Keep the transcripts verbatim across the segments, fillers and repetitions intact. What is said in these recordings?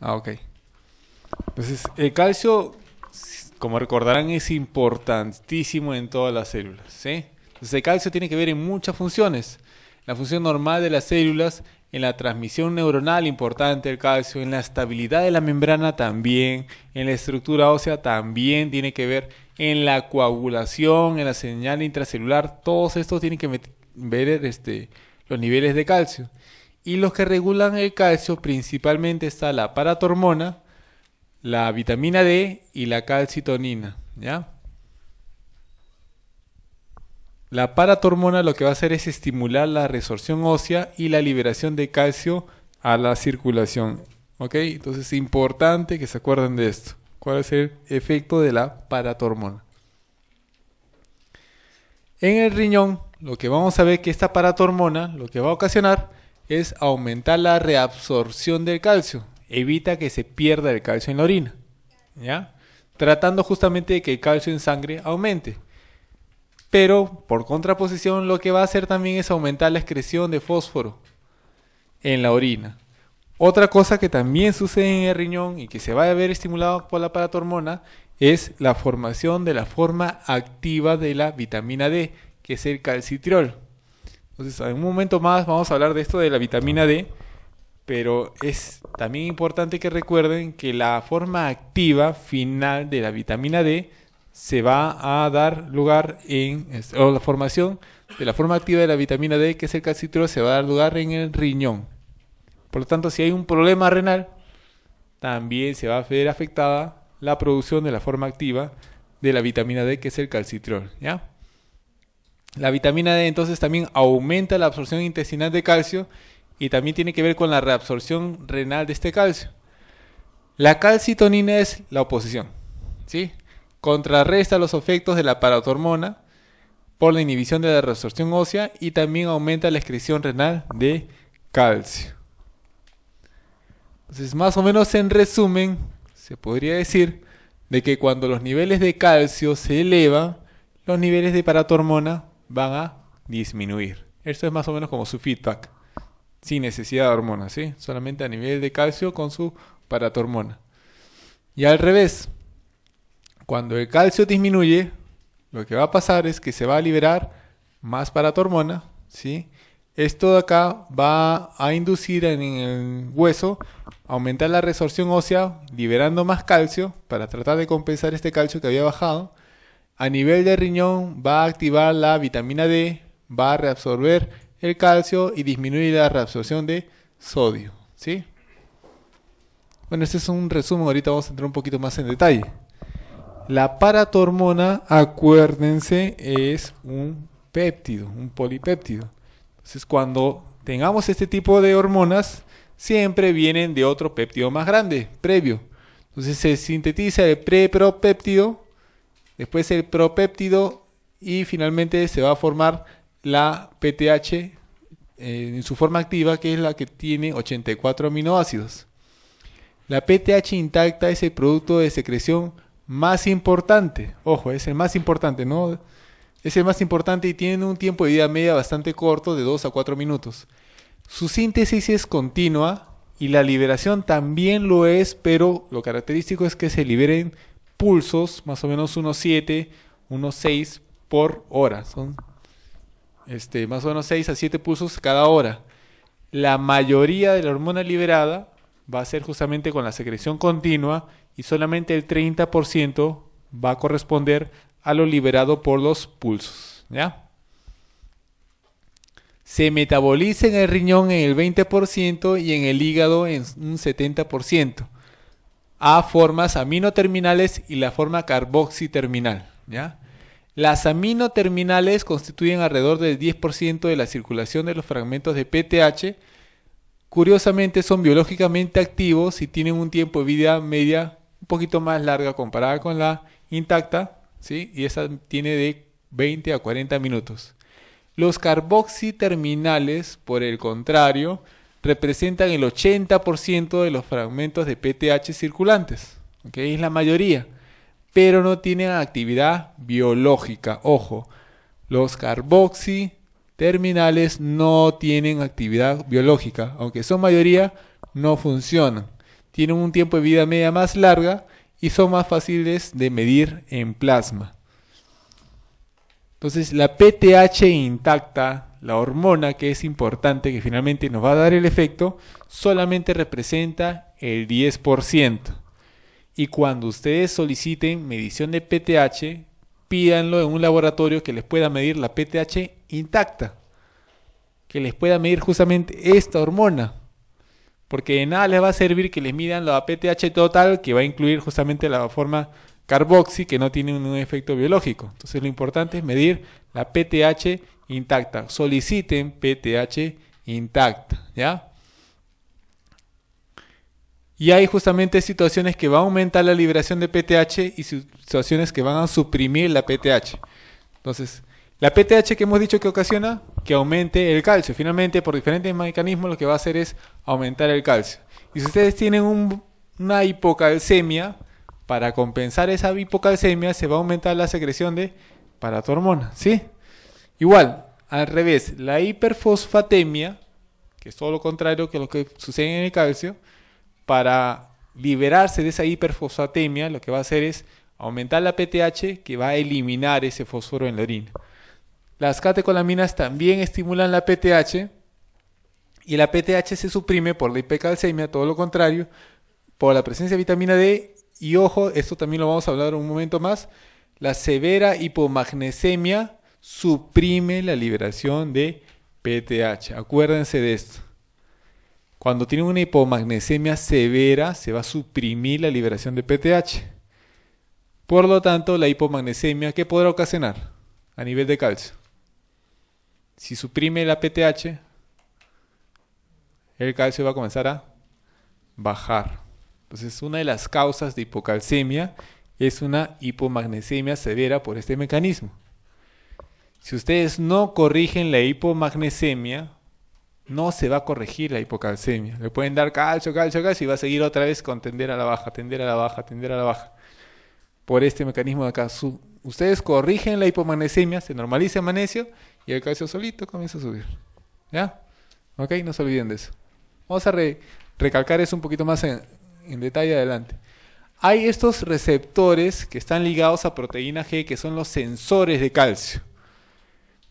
Ah, ok. Entonces, el calcio, como recordarán, es importantísimo en todas las células, ¿sí? Entonces, el calcio tiene que ver en muchas funciones. La función normal de las células, en la transmisión neuronal importante el calcio, en la estabilidad de la membrana también, en la estructura ósea también tiene que ver, en la coagulación, en la señal intracelular, todos estos tienen que ver este, los niveles de calcio. Y los que regulan el calcio principalmente está la paratormona, la vitamina D y la calcitonina, ¿ya? La paratormona lo que va a hacer es estimular la resorción ósea y la liberación de calcio a la circulación, ¿ok? Entonces es importante que se acuerden de esto. ¿Cuál es el efecto de la paratormona? En el riñón, lo que vamos a ver es que esta paratormona lo que va a ocasionar es aumentar la reabsorción del calcio. Evita que se pierda el calcio en la orina, ¿ya? Tratando justamente de que el calcio en sangre aumente. Pero, por contraposición, lo que va a hacer también es aumentar la excreción de fósforo en la orina. Otra cosa que también sucede en el riñón y que se va a ver estimulado por la paratormona es la formación de la forma activa de la vitamina D, que es el calcitriol. Entonces, en un momento más vamos a hablar de esto de la vitamina D, pero es también importante que recuerden que la forma activa final de la vitamina D se va a dar lugar en, o la formación de la forma activa de la vitamina D, que es el calcitriol, se va a dar lugar en el riñón. Por lo tanto, si hay un problema renal, también se va a ver afectada la producción de la forma activa de la vitamina D, que es el calcitriol, ¿ya? La vitamina D entonces también aumenta la absorción intestinal de calcio y también tiene que ver con la reabsorción renal de este calcio. La calcitonina es la oposición, ¿sí? Contrarresta los efectos de la paratormona por la inhibición de la resorción ósea y también aumenta la excreción renal de calcio. Entonces, más o menos en resumen, se podría decir de que cuando los niveles de calcio se elevan, los niveles de paratormona van a disminuir. Esto es más o menos como su feedback, sin necesidad de hormonas, ¿sí? Solamente a nivel de calcio con su paratormona. Y al revés. Cuando el calcio disminuye, lo que va a pasar es que se va a liberar más paratormona, ¿sí? Esto de acá va a inducir en el hueso aumentar la resorción ósea, liberando más calcio para tratar de compensar este calcio que había bajado. A nivel de riñón va a activar la vitamina D, va a reabsorber el calcio y disminuir la reabsorción de sodio, ¿sí? Bueno, este es un resumen, ahorita vamos a entrar un poquito más en detalle. La paratormona, acuérdense, es un péptido, un polipéptido. Entonces, cuando tengamos este tipo de hormonas, siempre vienen de otro péptido más grande, previo. Entonces, se sintetiza el prepropéptido, después el propéptido y finalmente se va a formar la P T H eh, en su forma activa, que es la que tiene ochenta y cuatro aminoácidos. La P T H intacta es el producto de secreción más importante, ojo, es el más importante, ¿no? Es el más importante y tiene un tiempo de vida media bastante corto, de dos a cuatro minutos. Su síntesis es continua y la liberación también lo es, pero lo característico es que se liberen pulsos, más o menos unos siete, unos seis por hora. Son este, más o menos seis a siete pulsos cada hora. La mayoría de la hormona liberada va a ser justamente con la secreción continua y solamente el treinta por ciento va a corresponder a lo liberado por los pulsos, ¿ya? Se metaboliza en el riñón en el veinte por ciento y en el hígado en un setenta por ciento. A formas aminoterminales y la forma carboxiterminal, ¿ya? Las aminoterminales constituyen alrededor del diez por ciento de la circulación de los fragmentos de P T H. Curiosamente son biológicamente activos y tienen un tiempo de vida media un poquito más larga comparada con la intacta, ¿sí? Y esa tiene de veinte a cuarenta minutos. Los carboxiterminales, por el contrario, representan el ochenta por ciento de los fragmentos de P T H circulantes, ¿ok? Es la mayoría, pero no tienen actividad biológica. Ojo, los carboxiterminales no tienen actividad biológica, aunque son mayoría, no funcionan. tienen un tiempo de vida media más larga y son más fáciles de medir en plasma. Entonces la P T H intacta, la hormona que es importante, que finalmente nos va a dar el efecto, solamente representa el diez por ciento. Y cuando ustedes soliciten medición de P T H, pídanlo en un laboratorio que les pueda medir la P T H intacta, que les pueda medir justamente esta hormona, porque de nada les va a servir que les midan la P T H total, que va a incluir justamente la forma carboxi, que no tiene un efecto biológico. Entonces lo importante es medir la P T H intacta. Soliciten P T H intacta, ¿ya? Y hay justamente situaciones que van a aumentar la liberación de P T H y situaciones que van a suprimir la P T H. Entonces, la P T H que hemos dicho que ocasiona que aumente el calcio. Finalmente, por diferentes mecanismos, lo que va a hacer es aumentar el calcio. Y si ustedes tienen un, una hipocalcemia, para compensar esa hipocalcemia se va a aumentar la secreción de paratormona, ¿sí? Igual, al revés, la hiperfosfatemia, que es todo lo contrario que lo que sucede en el calcio, para liberarse de esa hiperfosfatemia, lo que va a hacer es aumentar la P T H, que va a eliminar ese fósforo en la orina. Las catecolaminas también estimulan la P T H, y la P T H se suprime por la hipercalcemia, todo lo contrario, por la presencia de vitamina D, y ojo, esto también lo vamos a hablar un momento más, la severa hipomagnesemia suprime la liberación de P T H. Acuérdense de esto. Cuando tienen una hipomagnesemia severa, se va a suprimir la liberación de P T H. Por lo tanto, la hipomagnesemia, ¿qué podrá ocasionar a nivel de calcio? Si suprime la P T H, el calcio va a comenzar a bajar. Entonces, una de las causas de hipocalcemia es una hipomagnesemia severa por este mecanismo. Si ustedes no corrigen la hipomagnesemia, no se va a corregir la hipocalcemia. Le pueden dar calcio, calcio, calcio y va a seguir otra vez con tender a la baja, tender a la baja, tender a la baja. Por este mecanismo de acá, su, ustedes corrigen la hipomagnesemia, se normaliza el magnesio y el calcio solito comienza a subir. ¿Ya? Ok, no se olviden de eso. Vamos a re, recalcar eso un poquito más en, en detalle adelante. Hay estos receptores que están ligados a proteína G, que son los sensores de calcio.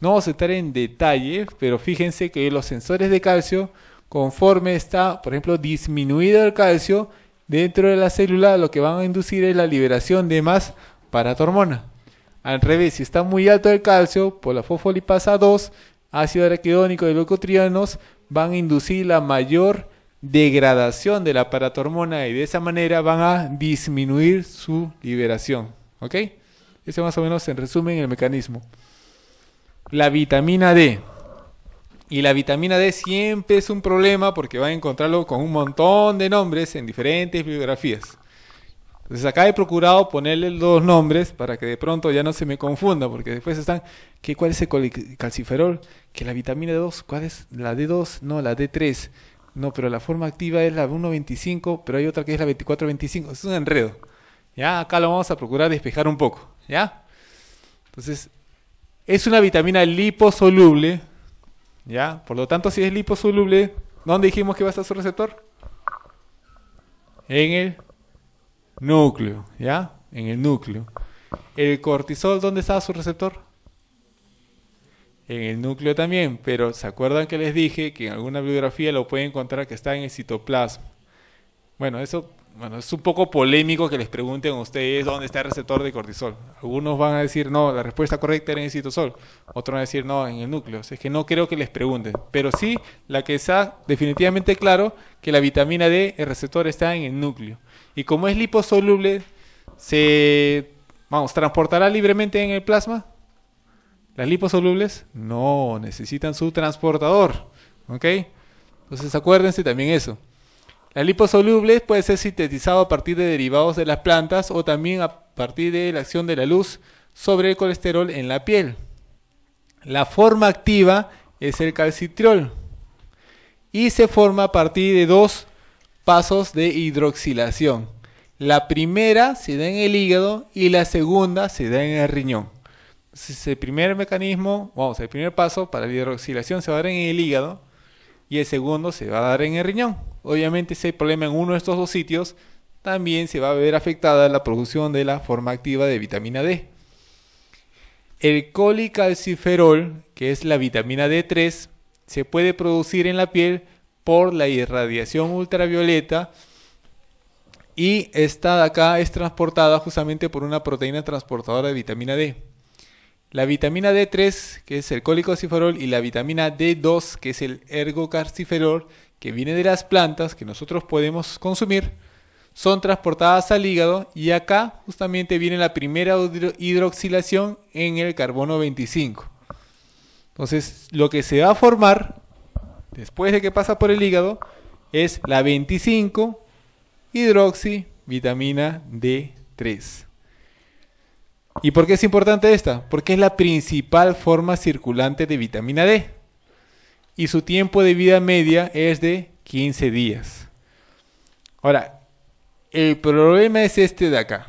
No vamos a entrar en detalle, pero fíjense que los sensores de calcio, conforme está, por ejemplo, disminuido el calcio, dentro de la célula lo que van a inducir es la liberación de más paratormona. Al revés, si está muy alto el calcio, por la fosfolipasa dos, ácido araquidónico y leucotrienos, van a inducir la mayor degradación de la paratormona y de esa manera van a disminuir su liberación. ¿Ok? Ese más o menos en resumen el mecanismo. La vitamina D. Y la vitamina D siempre es un problema porque van a encontrarlo con un montón de nombres en diferentes bibliografías. Entonces acá he procurado ponerle los nombres para que de pronto ya no se me confunda, porque después están, ¿qué, ¿cuál es el colecalciferol? Que la vitamina D dos, ¿cuál es? La D dos, no, la D tres. No, pero la forma activa es la uno veinticinco, pero hay otra que es la veinticuatro veinticinco. Es un enredo. Ya, acá lo vamos a procurar despejar un poco. ¿Ya? Entonces, es una vitamina liposoluble, ¿ya? Por lo tanto, si es liposoluble, ¿dónde dijimos que va a estar su receptor? En el núcleo, ¿ya? En el núcleo. ¿El cortisol dónde está su receptor? En el núcleo también, pero ¿se acuerdan que les dije que en alguna bibliografía lo pueden encontrar que está en el citoplasma? Bueno, eso bueno, es un poco polémico que les pregunten a ustedes dónde está el receptor de cortisol. Algunos van a decir, no, la respuesta correcta era en el citosol. Otros van a decir, no, en el núcleo. O sea, es que no creo que les pregunten. Pero sí, la que está definitivamente claro, que la vitamina D, el receptor está en el núcleo. Y como es liposoluble, se vamos, ¿transportará libremente en el plasma? ¿Las liposolubles? No, necesitan su transportador. ¿Ok? Entonces acuérdense también eso. Las liposolubles puede ser sintetizado a partir de derivados de las plantas o también a partir de la acción de la luz sobre el colesterol en la piel. La forma activa es el calcitriol y se forma a partir de dos pasos de hidroxilación. La primera se da en el hígado y la segunda se da en el riñón. Entonces, el primer mecanismo, vamos, el primer paso para la hidroxilación se va a dar en el hígado y el segundo se va a dar en el riñón. obviamente si hay problema en uno de estos dos sitios, también se va a ver afectada la producción de la forma activa de vitamina D. El colecalciferol, que es la vitamina D tres, se puede producir en la piel por la irradiación ultravioleta y esta de acá es transportada justamente por una proteína transportadora de vitamina D. La vitamina D tres, que es el colecalciferol, y la vitamina D dos, que es el ergocalciferol, que viene de las plantas que nosotros podemos consumir, son transportadas al hígado y acá justamente viene la primera hidroxilación en el carbono veinticinco. Entonces, lo que se va a formar después de que pasa por el hígado es la veinticinco hidroxivitamina D tres. ¿Y por qué es importante esta? Porque es la principal forma circulante de vitamina D y su tiempo de vida media es de quince días. Ahora, el problema es este de acá.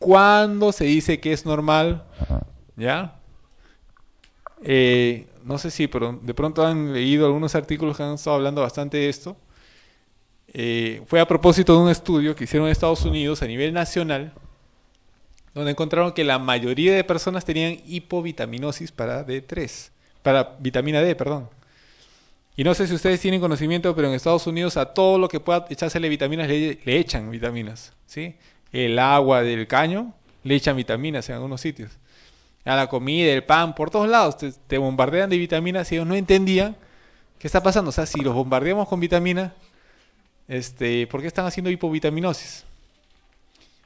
¿Cuándo se dice que es normal? ¿Ya? Eh, no sé si pero de pronto han leído algunos artículos que han estado hablando bastante de esto. Eh, fue a propósito de un estudio que hicieron en Estados Unidos a nivel nacional, donde encontraron que la mayoría de personas tenían hipovitaminosis para D tres, para vitamina D, perdón. Y no sé si ustedes tienen conocimiento, pero en Estados Unidos a todo lo que pueda echársele vitaminas le, le echan vitaminas, ¿sí? El agua del caño le echan vitaminas en algunos sitios. A la comida, el pan, por todos lados te, te bombardean de vitaminas y ellos no entendían qué está pasando. O sea, si los bombardeamos con vitaminas, este, ¿por qué están haciendo hipovitaminosis?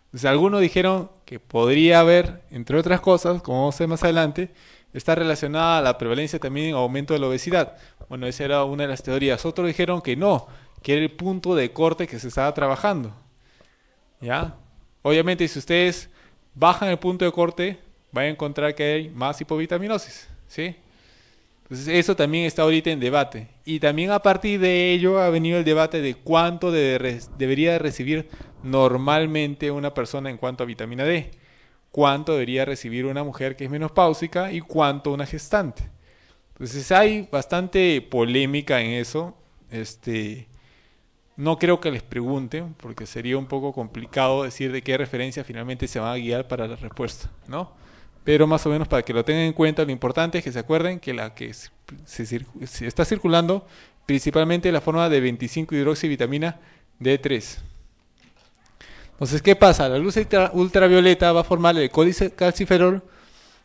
Entonces, algunos dijeron que podría haber, entre otras cosas, como vamos a ver más adelante, está relacionada a la prevalencia también en aumento de la obesidad. Bueno, esa era una de las teorías. Otros dijeron que no, que era el punto de corte que se estaba trabajando. ¿Ya? Obviamente, si ustedes bajan el punto de corte, van a encontrar que hay más hipovitaminosis, ¿sí? Entonces, eso también está ahorita en debate. Y también a partir de ello ha venido el debate de cuánto de, debería recibir normalmente una persona en cuanto a vitamina D. Cuánto debería recibir una mujer que es menopáusica y cuánto una gestante. Entonces hay bastante polémica en eso. Este, no creo que les pregunten, porque sería un poco complicado decir de qué referencia finalmente se van a guiar para la respuesta, ¿no? Pero más o menos para que lo tengan en cuenta, lo importante es que se acuerden que la que se, se está circulando principalmente la forma de veinticinco hidroxivitamina D tres. Entonces, ¿qué pasa? La luz ultravioleta va a formar el colecalciferol.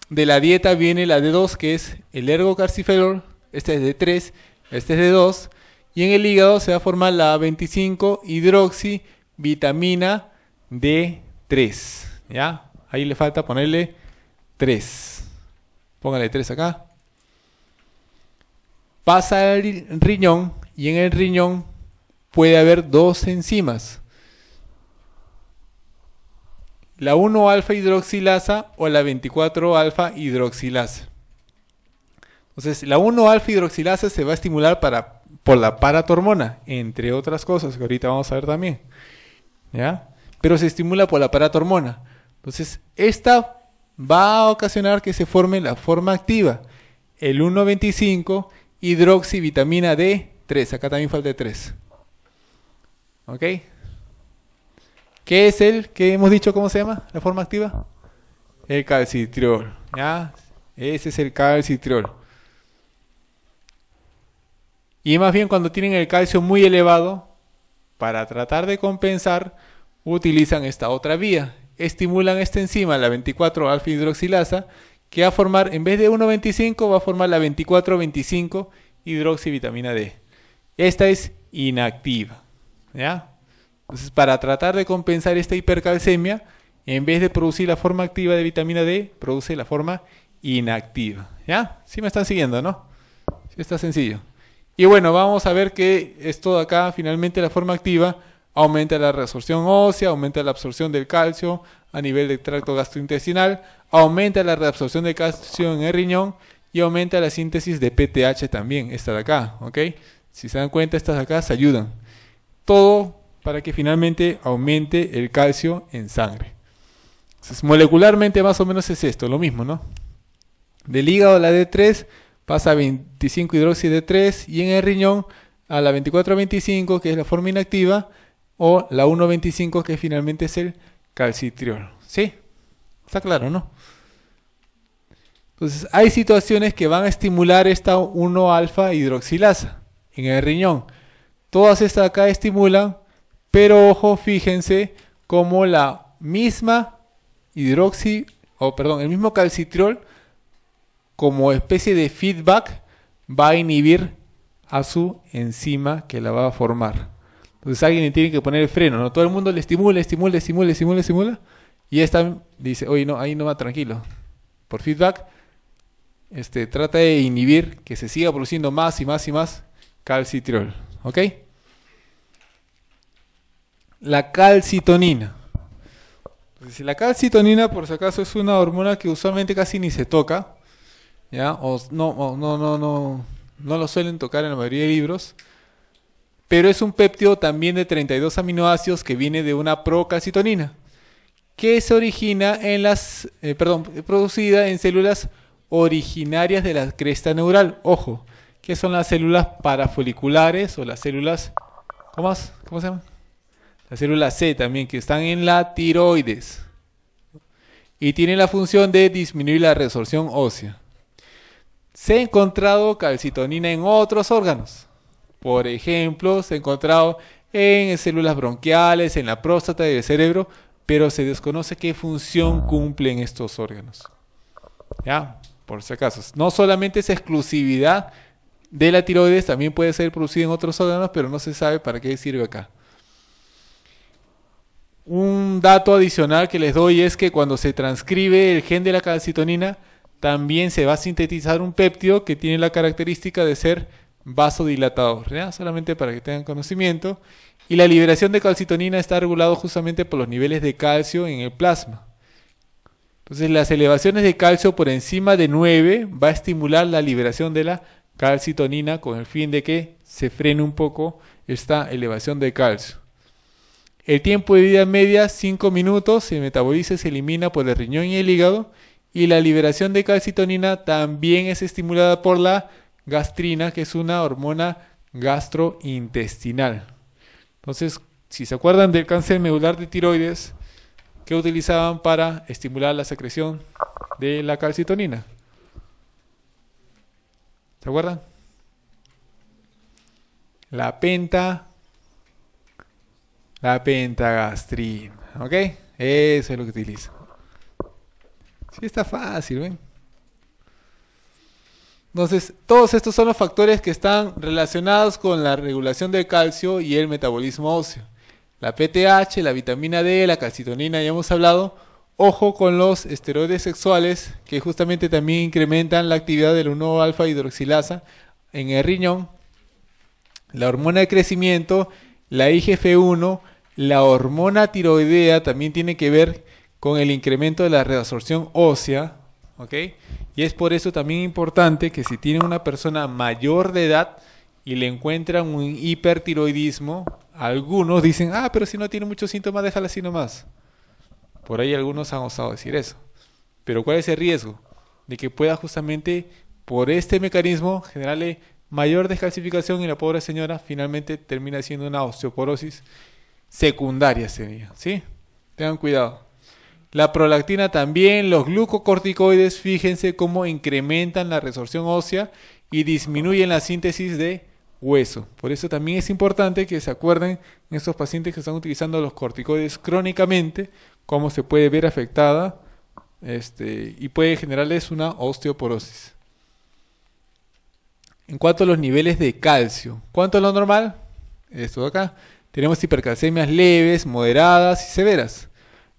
De la dieta viene la D dos, que es el ergocalciferol. Este es D tres, este es D dos. Y en el hígado se va a formar la veinticinco hidroxivitamina D tres. ¿Ya? Ahí le falta ponerle tres. Póngale tres acá. Pasa al riñón y en el riñón puede haber dos enzimas. La uno alfa hidroxilasa o la veinticuatro alfa hidroxilasa. Entonces, la uno alfa hidroxilasa se va a estimular para, por la paratormona, entre otras cosas que ahorita vamos a ver también. ¿Ya? Pero se estimula por la paratormona. Entonces, esta va a ocasionar que se forme la forma activa, el uno veinticinco hidroxivitamina D tres. Acá también falta tres. ¿Ok? ¿Qué es el que hemos dicho? ¿Cómo se llama la forma activa? El calcitriol. ¿Ya? Ese es el calcitriol. Y más bien cuando tienen el calcio muy elevado, para tratar de compensar, utilizan esta otra vía. Estimulan esta enzima, la veinticuatro alfa hidroxilasa, que va a formar, en vez de uno veinticinco, va a formar la veinticuatro veinticinco hidroxivitamina D. Esta es inactiva. ¿Ya? Entonces, para tratar de compensar esta hipercalcemia, en vez de producir la forma activa de vitamina D, produce la forma inactiva. ¿Ya? ¿Sí me están siguiendo, no? Sí, está sencillo. Y bueno, vamos a ver que esto de acá, finalmente la forma activa, aumenta la resorción ósea, aumenta la absorción del calcio a nivel del tracto gastrointestinal, aumenta la reabsorción de calcio en el riñón y aumenta la síntesis de P T H también, esta de acá, ¿ok? Si se dan cuenta, estas de acá se ayudan. Todo para que finalmente aumente el calcio en sangre. Entonces, molecularmente más o menos es esto, lo mismo, ¿no? Del hígado a la D tres pasa a veinticinco hidroxi D tres y en el riñón a la veinticuatro veinticinco, que es la forma inactiva, o la uno veinticinco, que finalmente es el calcitriol. ¿Sí? Está claro, ¿no? Entonces, hay situaciones que van a estimular esta uno alfa hidroxilasa en el riñón. Todas estas acá estimulan, pero ojo, fíjense cómo la misma hidroxi, o perdón, el mismo calcitriol, como especie de feedback, va a inhibir a su enzima que la va a formar. Entonces alguien le tiene que poner el freno, ¿no? Todo el mundo le estimula, estimula, estimula, estimula, estimula. Y esta dice, oye, no, ahí no va, tranquilo. Por feedback, este, trata de inhibir que se siga produciendo más y más y más calcitriol. ¿Ok? La calcitonina. Entonces, la calcitonina, por si acaso, es una hormona que usualmente casi ni se toca, ¿ya? O no, o no, no, no, no lo suelen tocar en la mayoría de libros. Pero es un péptido también de treinta y dos aminoácidos que viene de una procalcitonina, que se origina en las, eh, perdón, producida en células originarias de la cresta neural. Ojo, que son las células parafoliculares o las células, ¿cómo más? ¿Cómo se llaman? La célula C también, que están en la tiroides y tienen la función de disminuir la resorción ósea. Se ha encontrado calcitonina en otros órganos. Por ejemplo, se ha encontrado en células bronquiales, en la próstata y el cerebro, pero se desconoce qué función cumplen estos órganos. Ya, por si acaso. No solamente es exclusividad de la tiroides, también puede ser producida en otros órganos, pero no se sabe para qué sirve acá. Un dato adicional que les doy es que cuando se transcribe el gen de la calcitonina, también se va a sintetizar un péptido que tiene la característica de ser vasodilatador, ¿ya? Solamente para que tengan conocimiento. Y la liberación de calcitonina está regulado justamente por los niveles de calcio en el plasma. Entonces, las elevaciones de calcio por encima de nueve va a estimular la liberación de la calcitonina con el fin de que se frene un poco esta elevación de calcio. El tiempo de vida media, cinco minutos, se metaboliza y se elimina por el riñón y el hígado. Y la liberación de calcitonina también es estimulada por la gastrina, que es una hormona gastrointestinal. Entonces, si se acuerdan del cáncer medular de tiroides, ¿qué utilizaban para estimular la secreción de la calcitonina? ¿Se acuerdan? La penta, la pentagastrina, ¿ok? Eso es lo que utiliza. Sí, está fácil, ¿ven? Entonces, todos estos son los factores que están relacionados con la regulación del calcio y el metabolismo óseo. La P T H, la vitamina D, la calcitonina, ya hemos hablado. Ojo con los esteroides sexuales, que justamente también incrementan la actividad del uno alfa hidroxilasa en el riñón. La hormona de crecimiento, la I G F uno, la hormona tiroidea también tiene que ver con el incremento de la reabsorción ósea, ¿ok? Y es por eso también importante que si tiene una persona mayor de edad y le encuentran un hipertiroidismo, algunos dicen, ah, pero si no tiene muchos síntomas, déjala así nomás. Por ahí algunos han osado decir eso. Pero ¿cuál es el riesgo? De que pueda justamente por este mecanismo generarle mayor descalcificación y la pobre señora finalmente termina siendo una osteoporosis secundaria sería, ¿sí? Tengan cuidado. La prolactina también, los glucocorticoides, fíjense cómo incrementan la resorción ósea y disminuyen la síntesis de hueso. Por eso también es importante que se acuerden en estos pacientes que están utilizando los corticoides crónicamente, cómo se puede ver afectada este, y puede generarles una osteoporosis. En cuanto a los niveles de calcio, ¿cuánto es lo normal? Esto de acá. Tenemos hipercalcemias leves, moderadas y severas.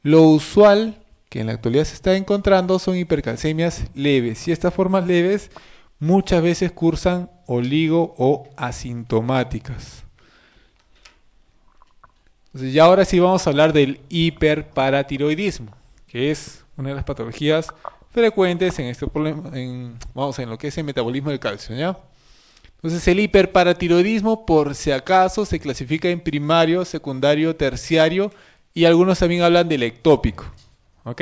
Lo usual que en la actualidad se está encontrando son hipercalcemias leves, y estas formas leves muchas veces cursan oligo o asintomáticas. Entonces, ya ahora sí vamos a hablar del hiperparatiroidismo, que es una de las patologías frecuentes en este problema, en, vamos, en lo que es el metabolismo del calcio, ¿ya? Entonces, el hiperparatiroidismo, por si acaso, se clasifica en primario, secundario, terciario. Y algunos también hablan del ectópico, ¿ok?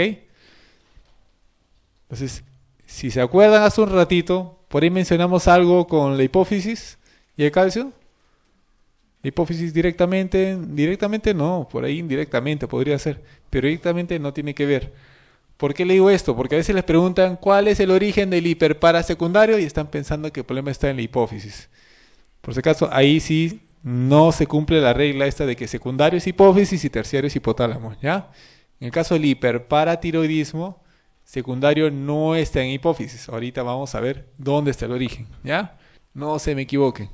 Entonces, si se acuerdan hace un ratito, por ahí mencionamos algo con la hipófisis y el calcio. Hipófisis directamente, directamente no, por ahí indirectamente podría ser, pero directamente no tiene que ver. ¿Por qué le digo esto? Porque a veces les preguntan cuál es el origen del hiperpara secundario y están pensando que el problema está en la hipófisis. Por si acaso, ahí sí no se cumple la regla esta de que secundario es hipófisis y terciario es hipotálamo, ¿ya? En el caso del hiperparatiroidismo, secundario no está en hipófisis. Ahorita vamos a ver dónde está el origen, ¿ya? No se me equivoquen.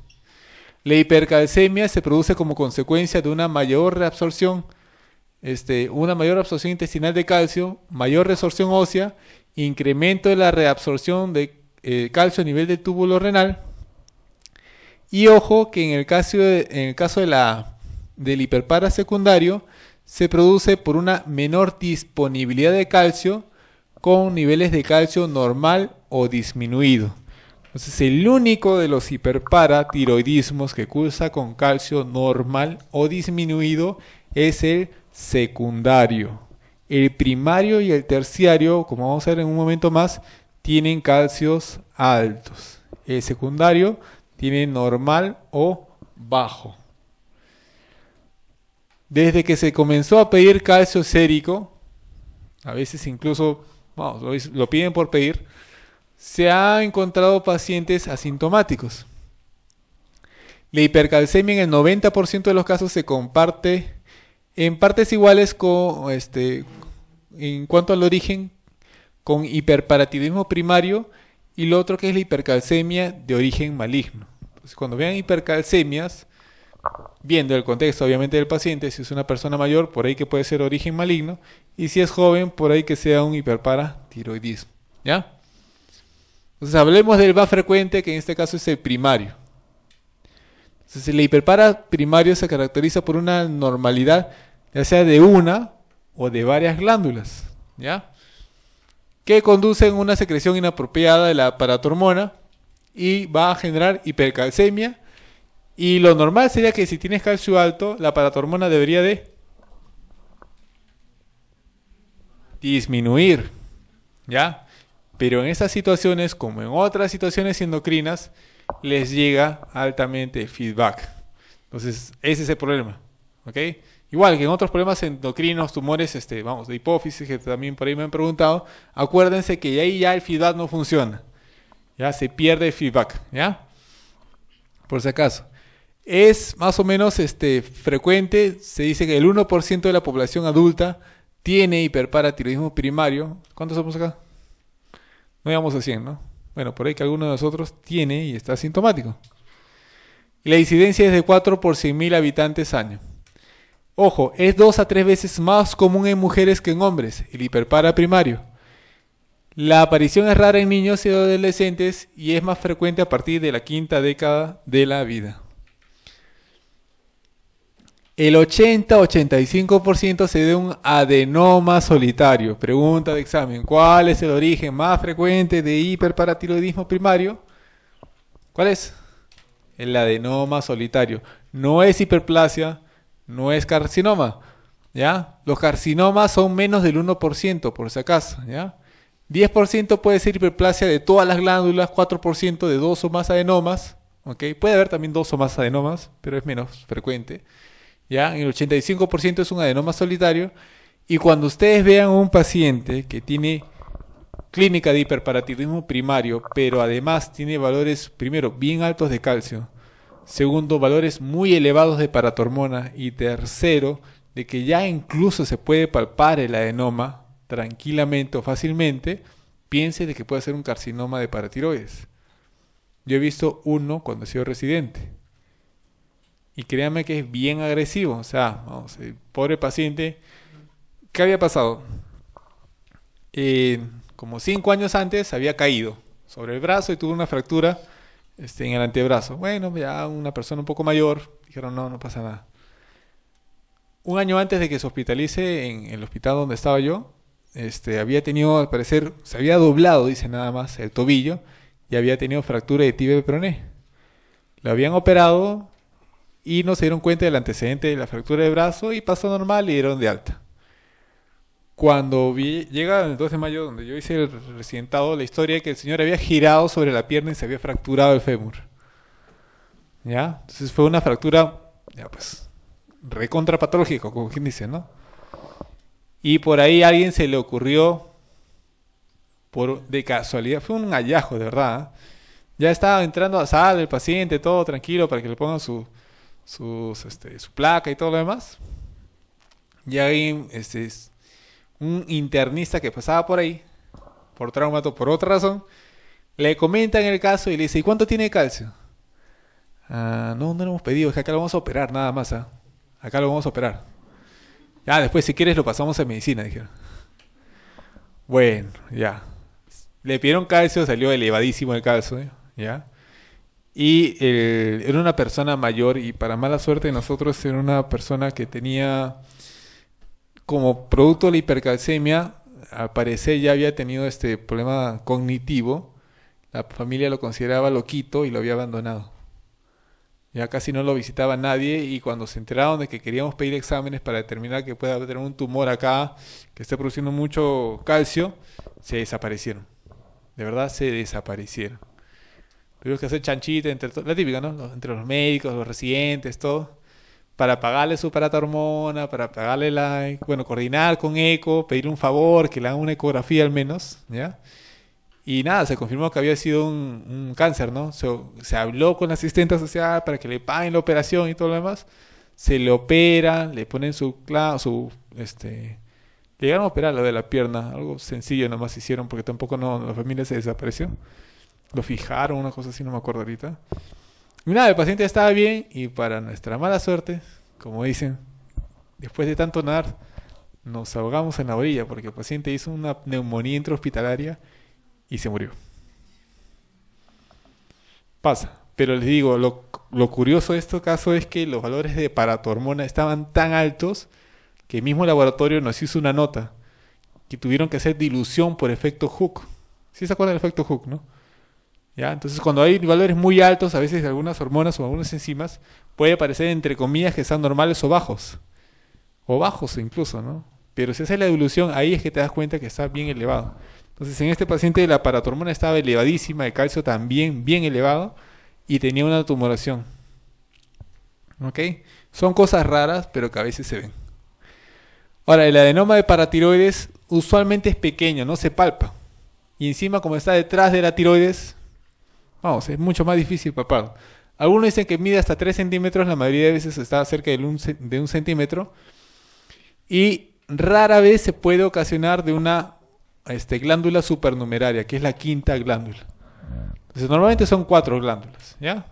La hipercalcemia se produce como consecuencia de una mayor reabsorción, este, una mayor absorción intestinal de calcio, mayor resorción ósea, incremento de la reabsorción de eh, calcio a nivel del túbulo renal. Y ojo que en el caso de, en el caso de la, del hiperpara secundario se produce por una menor disponibilidad de calcio con niveles de calcio normal o disminuido. Entonces, el único de los hiperparatiroidismos que cursa con calcio normal o disminuido es el secundario. El primario y el terciario, como vamos a ver en un momento más, tienen calcios altos. El secundario tiene normal o bajo. Desde que se comenzó a pedir calcio sérico, a veces incluso vamos, lo, lo piden por pedir, se ha encontrado pacientes asintomáticos. La hipercalcemia en el noventa por ciento de los casos se comparte en partes iguales con, este, en cuanto al origen, con hiperparatiroidismo primario y lo otro que es la hipercalcemia de origen maligno. Entonces, cuando vean hipercalcemias, viendo el contexto obviamente del paciente, si es una persona mayor, por ahí que puede ser origen maligno, y si es joven, por ahí que sea un hiperparatiroidismo, ¿ya? Entonces hablemos del más frecuente, que en este caso es el primario. Entonces el hiperpara primario se caracteriza por una normalidad, ya sea de una o de varias glándulas, ¿ya? Que conducen a una secreción inapropiada de la paratormona y va a generar hipercalcemia. Y lo normal sería que si tienes calcio alto, la paratormona debería de disminuir, ¿ya? Pero en estas situaciones, como en otras situaciones endocrinas, les llega altamente feedback. Entonces, ese es el problema, ¿ok? Igual que en otros problemas endocrinos, tumores, este, vamos, de hipófisis, que también por ahí me han preguntado, acuérdense que ahí ya el feedback no funciona. Ya se pierde el feedback, ¿ya? Por si acaso. Es más o menos este, frecuente, se dice que el uno por ciento de la población adulta tiene hiperparatiroidismo primario. ¿Cuántos somos acá? No llegamos a cien, ¿no? Bueno, por ahí que alguno de nosotros tiene y está asintomático. La incidencia es de cuatro por cien mil habitantes año. Ojo, es dos a tres veces más común en mujeres que en hombres, el hiperpara primario. La aparición es rara en niños y adolescentes y es más frecuente a partir de la quinta década de la vida. El ochenta a ochenta y cinco por ciento se debe a un adenoma solitario. Pregunta de examen, ¿cuál es el origen más frecuente de hiperparatiroidismo primario? ¿Cuál es? El adenoma solitario. No es hiperplasia, no es carcinoma, ¿ya? Los carcinomas son menos del uno por ciento, por si acaso, ¿ya? diez por ciento puede ser hiperplasia de todas las glándulas, cuatro por ciento de dos o más adenomas, ¿ok? Puede haber también dos o más adenomas, pero es menos frecuente. ¿Ya? El ochenta y cinco por ciento es un adenoma solitario. Y cuando ustedes vean un paciente que tiene clínica de hiperparatiroidismo primario, pero además tiene valores, primero, bien altos de calcio, segundo, valores muy elevados de paratormona, y tercero, de que ya incluso se puede palpar el adenoma tranquilamente o fácilmente, piense de que puede ser un carcinoma de paratiroides. Yo he visto uno cuando he sido residente. Y créanme que es bien agresivo. O sea, vamos, el pobre paciente. ¿Qué había pasado? Eh, como cinco años antes había caído sobre el brazo y tuvo una fractura este, en el antebrazo. Bueno, ya una persona un poco mayor. Dijeron, no, no pasa nada. Un año antes de que se hospitalice en el hospital donde estaba yo, este, había tenido, al parecer, se había doblado, dice nada más, el tobillo. Y había tenido fractura de tibia y peroné. Lo habían operado y no se dieron cuenta del antecedente de la fractura de brazo y pasó normal y dieron de alta. Cuando vi, llega el dos de mayo, donde yo hice el residentado, la historia es que el señor había girado sobre la pierna y se había fracturado el fémur. ¿Ya? Entonces fue una fractura Ya pues, recontrapatológico, como quien dice, ¿no? Y por ahí a alguien se le ocurrió, por, de casualidad, fue un hallazgo de verdad, ¿eh? Ya estaba entrando a sal el paciente, todo tranquilo para que le pongan su, sus, este, su placa y todo lo demás. Y ahí este, un internista que pasaba por ahí, por traumato, por otra razón, le comentan el caso y le dice, ¿y cuánto tiene de calcio? Ah, no, no lo hemos pedido, es que acá lo vamos a operar nada más, ¿eh? Acá lo vamos a operar. Ya, después si quieres lo pasamos a medicina, dijeron. Bueno, ya. Le pidieron calcio, salió elevadísimo el calcio, ¿eh? ¿Ya? Y el, era una persona mayor y para mala suerte de nosotros era una persona que tenía como producto de la hipercalcemia, al parecer ya había tenido este problema cognitivo, la familia lo consideraba loquito y lo había abandonado. Ya casi no lo visitaba nadie y cuando se enteraron de que queríamos pedir exámenes para determinar que pueda tener un tumor acá, que esté produciendo mucho calcio, se desaparecieron. De verdad se desaparecieron. Tuvimos que hacer chanchita, entre la típica, ¿no? Entre los médicos, los residentes, todo. Para pagarle su paratormona, para pagarle la... Bueno, coordinar con eco, pedirle un favor, que le hagan una ecografía al menos, ¿ya? Y nada, se confirmó que había sido un, un cáncer, ¿no? Se, se habló con la asistente social para que le paguen la operación y todo lo demás. Se le opera, le ponen su... su este, llegaron a operar lo de la pierna, algo sencillo nomás hicieron porque tampoco no, la familia se desapareció. Lo fijaron, una cosa así, no me acuerdo ahorita. Y nada, el paciente estaba bien y para nuestra mala suerte, como dicen, después de tanto nadar, nos ahogamos en la orilla porque el paciente hizo una neumonía intrahospitalaria y se murió. Pasa, pero les digo, lo, lo curioso de este caso es que los valores de paratormona estaban tan altos que el mismo laboratorio nos hizo una nota que tuvieron que hacer dilución por efecto Hooke. ¿Sí se acuerdan del efecto Hooke, no? ¿Ya? Entonces cuando hay valores muy altos, a veces de algunas hormonas o algunas enzimas, puede parecer entre comillas que están normales o bajos. O bajos incluso, ¿no? Pero si haces la dilución, ahí es que te das cuenta que está bien elevado. Entonces en este paciente la paratormona estaba elevadísima, el calcio también bien elevado y tenía una tumoración. ¿Ok? Son cosas raras, pero que a veces se ven. Ahora, el adenoma de paratiroides usualmente es pequeño, no se palpa. Y encima, como está detrás de la tiroides, vamos, es mucho más difícil palparlo. Algunos dicen que mide hasta tres centímetros, la mayoría de veces está cerca de un, de un centímetro. Y rara vez se puede ocasionar de una este, glándula supernumeraria, que es la quinta glándula. Entonces, normalmente son cuatro glándulas, ¿ya?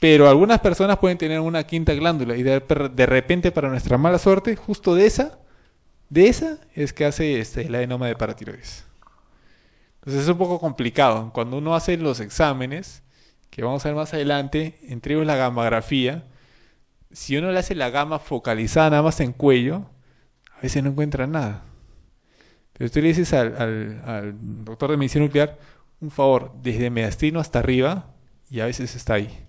Pero algunas personas pueden tener una quinta glándula y de, de repente, para nuestra mala suerte, justo de esa, de esa es que hace este, el adenoma de paratiroides. Entonces es un poco complicado. Cuando uno hace los exámenes, que vamos a ver más adelante, entre ellos la gammagrafía, si uno le hace la gamma focalizada nada más en cuello, a veces no encuentra nada. Pero tú le dices al, al, al doctor de medicina nuclear, un favor, desde mediastino hasta arriba, y a veces está ahí.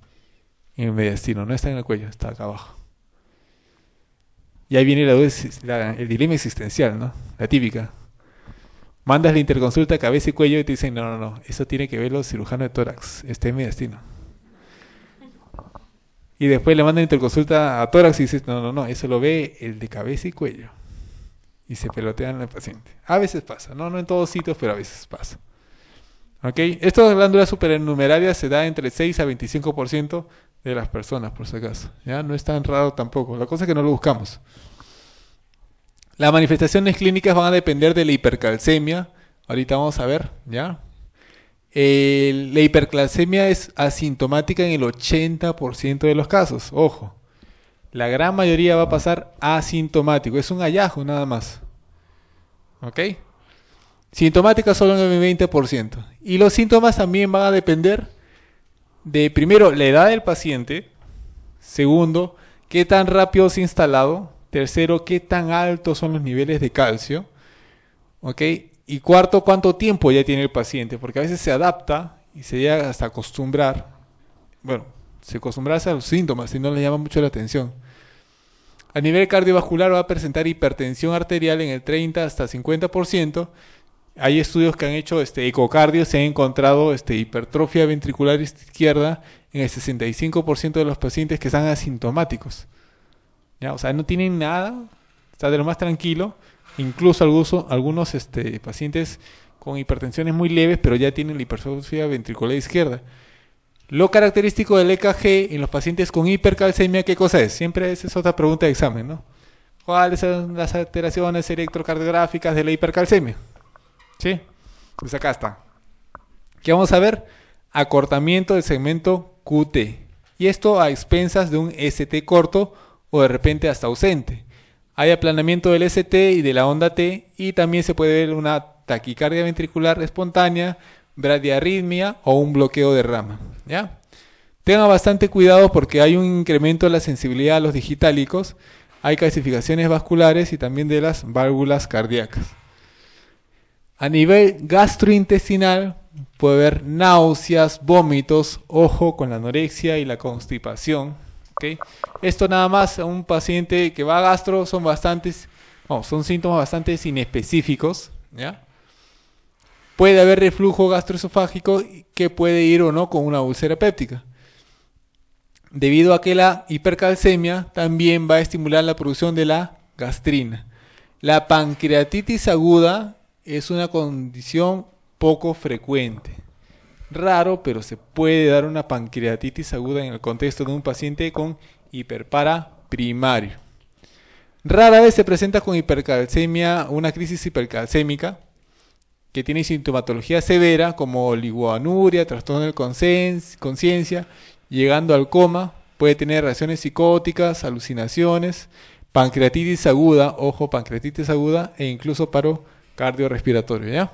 En el mediastino, no está en el cuello, está acá abajo. Y ahí viene la duda, la, el dilema existencial, ¿no? La típica. Mandas la interconsulta cabeza y cuello y te dicen, no, no, no, eso tiene que ver los cirujanos de tórax, está en mediastino. Y después le mandan interconsulta a tórax y dices, no, no, no, eso lo ve el de cabeza y cuello. Y se pelotean al paciente. A veces pasa, no, no en todos sitios, pero a veces pasa. ¿Ok? Estas glándulas supernumerarias se da entre seis a veinticinco por ciento de las personas, por si acaso. ¿Ya? No es tan raro tampoco. La cosa es que no lo buscamos. Las manifestaciones clínicas van a depender de la hipercalcemia. Ahorita vamos a ver, ¿ya? Eh, la hipercalcemia es asintomática en el ochenta por ciento de los casos. Ojo. La gran mayoría va a pasar asintomático. Es un hallazgo nada más. ¿Ok? Sintomática solo en el veinte por ciento. Y los síntomas también van a depender de, primero, la edad del paciente. Segundo, qué tan rápido se ha instalado. Tercero, qué tan altos son los niveles de calcio. ¿Ok? Y cuarto, cuánto tiempo ya tiene el paciente. Porque a veces se adapta y se llega hasta acostumbrar. Bueno, se acostumbra a los síntomas y no le llama mucho la atención. A nivel cardiovascular va a presentar hipertensión arterial en el treinta hasta cincuenta por ciento. Hay estudios que han hecho este, ecocardio, se ha encontrado este, hipertrofia ventricular izquierda en el sesenta y cinco por ciento de los pacientes que están asintomáticos. ¿Ya? O sea, no tienen nada, está de lo más tranquilo. Incluso algunos, algunos este, pacientes con hipertensiones muy leves, pero ya tienen la hipertrofia ventricular izquierda. Lo característico del E K G en los pacientes con hipercalcemia, ¿qué cosa es? Siempre esa es otra pregunta de examen, ¿no? ¿Cuáles son las alteraciones electrocardiográficas de la hipercalcemia? ¿Sí? Pues acá está. ¿Qué vamos a ver? Acortamiento del segmento Q T. Y esto a expensas de un S T corto o de repente hasta ausente. Hay aplanamiento del S T y de la onda T, y también se puede ver una taquicardia ventricular espontánea, bradiarritmia o un bloqueo de rama. ¿Ya? Tengan bastante cuidado porque hay un incremento de la sensibilidad a los digitálicos, hay calcificaciones vasculares y también de las válvulas cardíacas. A nivel gastrointestinal puede haber náuseas, vómitos, ojo con la anorexia y la constipación. ¿Okay? Esto nada más a un paciente que va a gastro son bastantes, no, son síntomas bastante inespecíficos. ¿Ya? Puede haber reflujo gastroesofágico que puede ir o no con una úlcera péptica. Debido a que la hipercalcemia también va a estimular la producción de la gastrina. La pancreatitis aguda es una condición poco frecuente. Raro, pero se puede dar una pancreatitis aguda en el contexto de un paciente con hiperpara primario. Rara vez se presenta con hipercalcemia una crisis hipercalcémica que tiene sintomatología severa como oligoanuria, trastorno de conciencia, llegando al coma, puede tener reacciones psicóticas, alucinaciones, pancreatitis aguda, ojo, pancreatitis aguda e incluso paro cardiorrespiratorio. ¿Ya?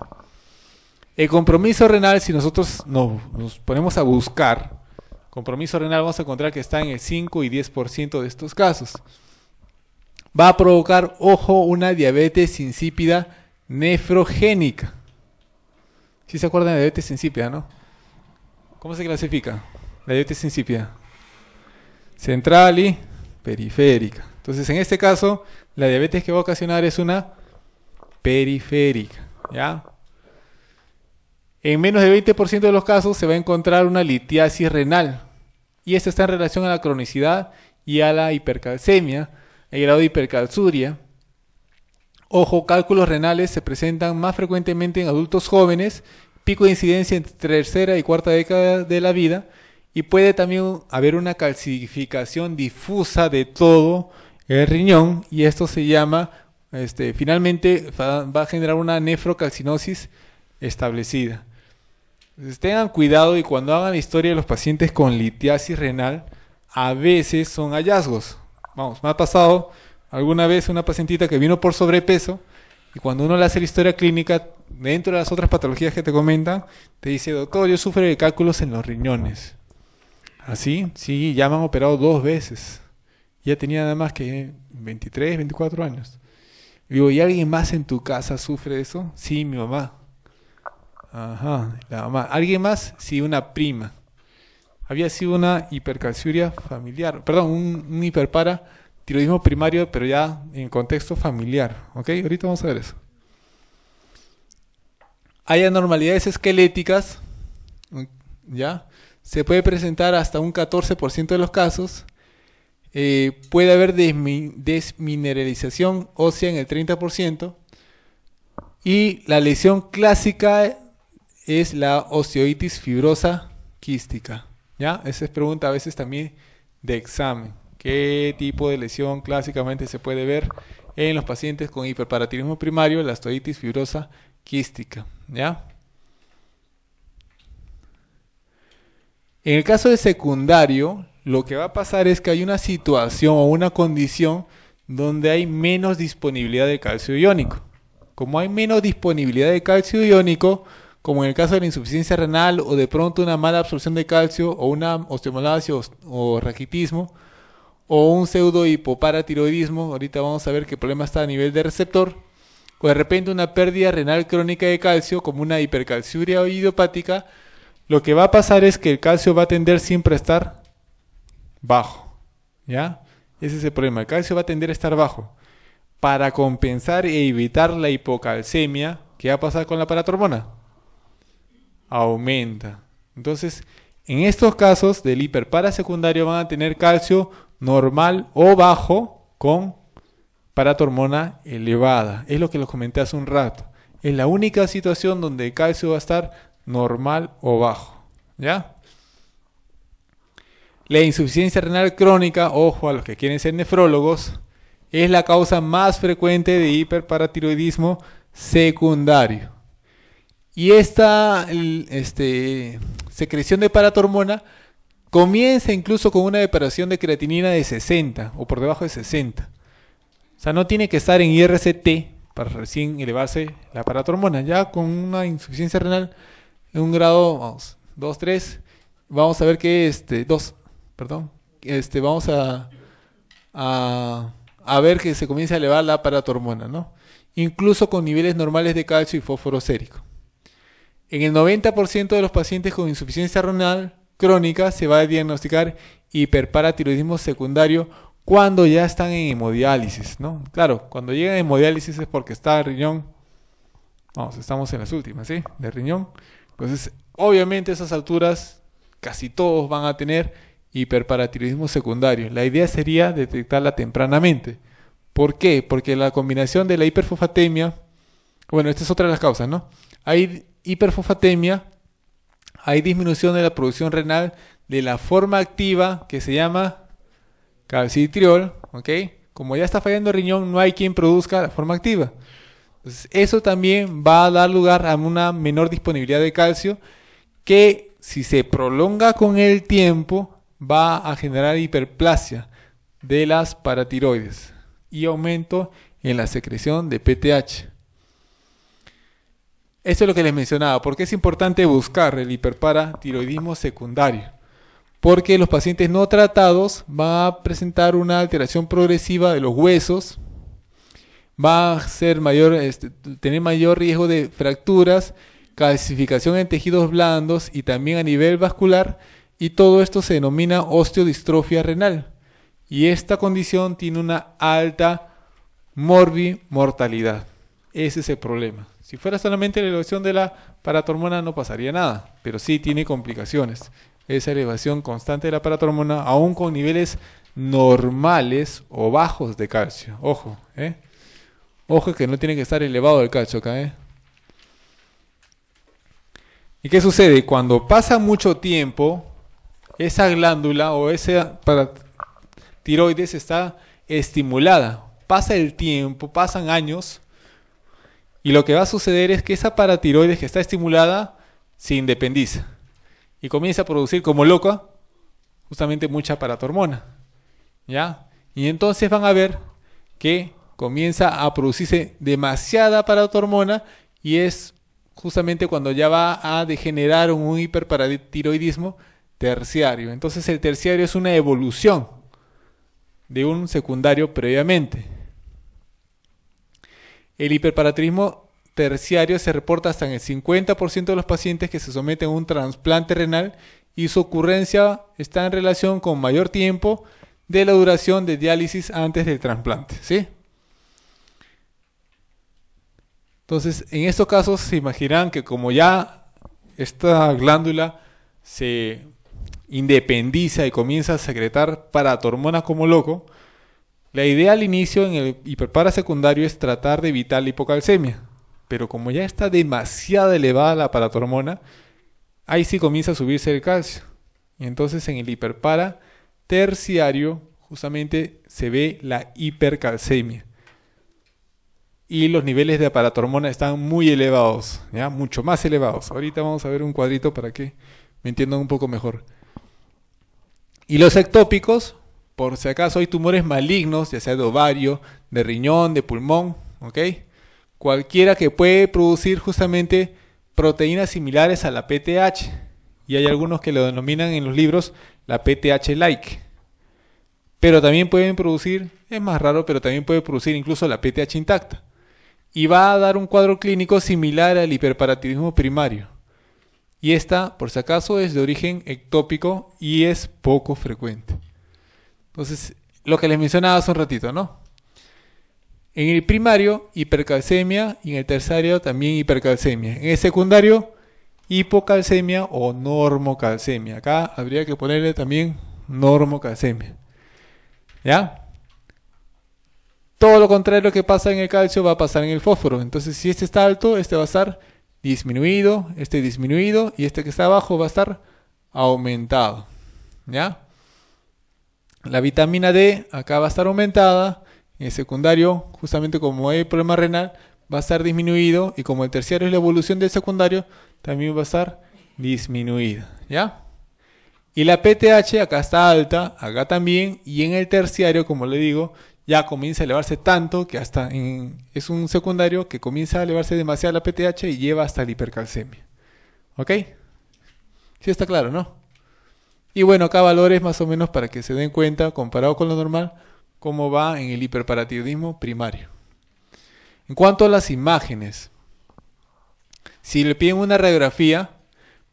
El compromiso renal, si nosotros nos, nos ponemos a buscar compromiso renal, vamos a encontrar que está en el cinco y diez por ciento de estos casos. Va a provocar, ojo, una diabetes insípida nefrogénica. ¿Sí se acuerdan de la diabetes insípida, no? ¿Cómo se clasifica la diabetes insípida? Central y periférica. Entonces, en este caso, la diabetes que va a ocasionar es una periférica. ¿Ya? En menos del veinte por ciento de los casos se va a encontrar una litiasis renal. Y esto está en relación a la cronicidad y a la hipercalcemia, el grado de hipercalzuria. Ojo, cálculos renales se presentan más frecuentemente en adultos jóvenes, pico de incidencia entre tercera y cuarta década de la vida, y puede también haber una calcificación difusa de todo el riñón, y esto se llama, este, finalmente va a generar una nefrocalcinosis establecida. Entonces, tengan cuidado y cuando hagan la historia de los pacientes con litiasis renal, a veces son hallazgos. Vamos, me ha pasado alguna vez una pacientita que vino por sobrepeso y cuando uno le hace la historia clínica, dentro de las otras patologías que te comentan, te dice, doctor, yo sufro de cálculos en los riñones. ¿Así? Sí, ya me han operado dos veces. Ya tenía nada más que veintitrés, veinticuatro años. Y digo, ¿y alguien más en tu casa sufre eso? Sí, mi mamá. Ajá, la mamá. ¿Alguien más? Sí, una prima. Había sido una hipercalciuria familiar, perdón, un, un hiperpara tiroidismo primario, pero ya en contexto familiar. ¿Ok? Ahorita vamos a ver eso. Hay anormalidades esqueléticas. ¿Ya? Se puede presentar hasta un catorce por ciento de los casos. Eh, puede haber desmin desmineralización ósea en el treinta por ciento. Y la lesión clásica es la osteoitis fibrosa quística. ¿Ya? Esa es pregunta a veces también de examen. ¿Qué tipo de lesión clásicamente se puede ver en los pacientes con hiperparatiroidismo primario, la osteoitis fibrosa quística? ¿Ya? En el caso de secundario, lo que va a pasar es que hay una situación o una condición donde hay menos disponibilidad de calcio iónico. Como hay menos disponibilidad de calcio iónico, como en el caso de la insuficiencia renal o de pronto una mala absorción de calcio o una osteomalacia o, o raquitismo, o un pseudo hipoparatiroidismo, ahorita vamos a ver qué problema está a nivel de receptor, o de repente una pérdida renal crónica de calcio como una hipercalciuria idiopática, lo que va a pasar es que el calcio va a tender siempre a estar bajo. ¿Ya? Ese es el problema, el calcio va a tender a estar bajo. Para compensar e evitar la hipocalcemia, ¿qué va a pasar con la paratormona? Aumenta. Entonces, En estos casos del hiperparasecundario van a tener calcio normal o bajo con paratormona elevada. Es lo que les comenté hace un rato. Es la única situación donde el calcio va a estar normal o bajo. ¿Ya? La insuficiencia renal crónica, ojo a los que quieren ser nefrólogos, es la causa más frecuente de hiperparatiroidismo secundario. Y esta este, secreción de paratormona comienza incluso con una depuración de creatinina de sesenta o por debajo de sesenta. O sea, no tiene que estar en I R C T para recién elevarse la paratormona. Ya con una insuficiencia renal en un grado, vamos, dos, tres, vamos a ver que este, dos, perdón, este, vamos a, a, a ver que se comienza a elevar la paratormona, ¿no? Incluso con niveles normales de calcio y fósforo sérico. En el noventa por ciento de los pacientes con insuficiencia renal crónica se va a diagnosticar hiperparatiroidismo secundario cuando ya están en hemodiálisis, ¿no? Claro, cuando llegan a hemodiálisis es porque está el riñón, vamos, estamos en las últimas, ¿sí? De riñón. Entonces, obviamente a esas alturas casi todos van a tener hiperparatiroidismo secundario. La idea sería detectarla tempranamente. ¿Por qué? Porque la combinación de la hiperfosfatemia, bueno, esta es otra de las causas, ¿no? Hay hiperfosfatemia, hay disminución de la producción renal de la forma activa que se llama calcitriol, ¿ok? Como ya está fallando el riñón, no hay quien produzca la forma activa. Entonces, eso también va a dar lugar a una menor disponibilidad de calcio que, si se prolonga con el tiempo, va a generar hiperplasia de las paratiroides y aumento en la secreción de P T H. Esto es lo que les mencionaba, porque es importante buscar el hiperparatiroidismo secundario, porque los pacientes no tratados van a presentar una alteración progresiva de los huesos, va a ser mayor, este, tener mayor riesgo de fracturas, calcificación en tejidos blandos y también a nivel vascular, y todo esto se denomina osteodistrofia renal, y esta condición tiene una alta morbimortalidad. Ese es el problema. Si fuera solamente la elevación de la paratormona no pasaría nada, pero sí tiene complicaciones. Esa elevación constante de la paratormona, aún con niveles normales o bajos de calcio. Ojo, ¿eh? Ojo que no tiene que estar elevado el calcio acá, ¿eh? ¿Y qué sucede? Cuando pasa mucho tiempo, esa glándula o esa paratiroides está estimulada. Pasa el tiempo, pasan años. Y lo que va a suceder es que esa paratiroides que está estimulada se independiza y comienza a producir como loca justamente mucha paratormona, ¿ya? Y entonces van a ver que comienza a producirse demasiada paratormona y es justamente cuando ya va a degenerar un hiperparatiroidismo terciario. Entonces el terciario es una evolución de un secundario previamente. El hiperparatiroidismo terciario se reporta hasta en el cincuenta por ciento de los pacientes que se someten a un trasplante renal y su ocurrencia está en relación con mayor tiempo de la duración de diálisis antes del trasplante, ¿sí? Entonces, en estos casos se imaginarán que como ya esta glándula se independiza y comienza a secretar paratormona como loco, la idea al inicio en el hiperparasecundario es tratar de evitar la hipocalcemia, pero como ya está demasiado elevada la paratormona, ahí sí comienza a subirse el calcio. Y entonces en el hiperpara terciario justamente se ve la hipercalcemia. Y los niveles de paratormona están muy elevados, ya mucho más elevados. Ahorita vamos a ver un cuadrito para que me entiendan un poco mejor. Y los ectópicos, por si acaso hay tumores malignos, ya sea de ovario, de riñón, de pulmón, ¿ok? Cualquiera que puede producir justamente proteínas similares a la P T H. Y hay algunos que lo denominan en los libros la P T H-like. Pero también pueden producir, es más raro, pero también puede producir incluso la P T H intacta. Y va a dar un cuadro clínico similar al hiperparatiroidismo primario. Y esta, por si acaso, es de origen ectópico y es poco frecuente. Entonces, lo que les mencionaba hace un ratito, ¿no? En el primario, hipercalcemia, y en el terciario también hipercalcemia. En el secundario, hipocalcemia o normocalcemia. Acá habría que ponerle también normocalcemia. ¿Ya? Todo lo contrario que pasa en el calcio va a pasar en el fósforo. Entonces, si este está alto, este va a estar disminuido, este disminuido, y este que está abajo va a estar aumentado. ¿Ya? La vitamina D acá va a estar aumentada. En el secundario, justamente como hay problema renal, va a estar disminuido, y como el terciario es la evolución del secundario, también va a estar disminuido, ¿ya? Y la P T H acá está alta, acá también, y en el terciario, como le digo, ya comienza a elevarse tanto que hasta en, es un secundario que comienza a elevarse demasiado la P T H y lleva hasta la hipercalcemia. ¿Ok? Sí está claro, ¿no? Y bueno, acá valores más o menos para que se den cuenta, comparado con lo normal, cómo va en el hiperparatiroidismo primario. En cuanto a las imágenes, si le piden una radiografía,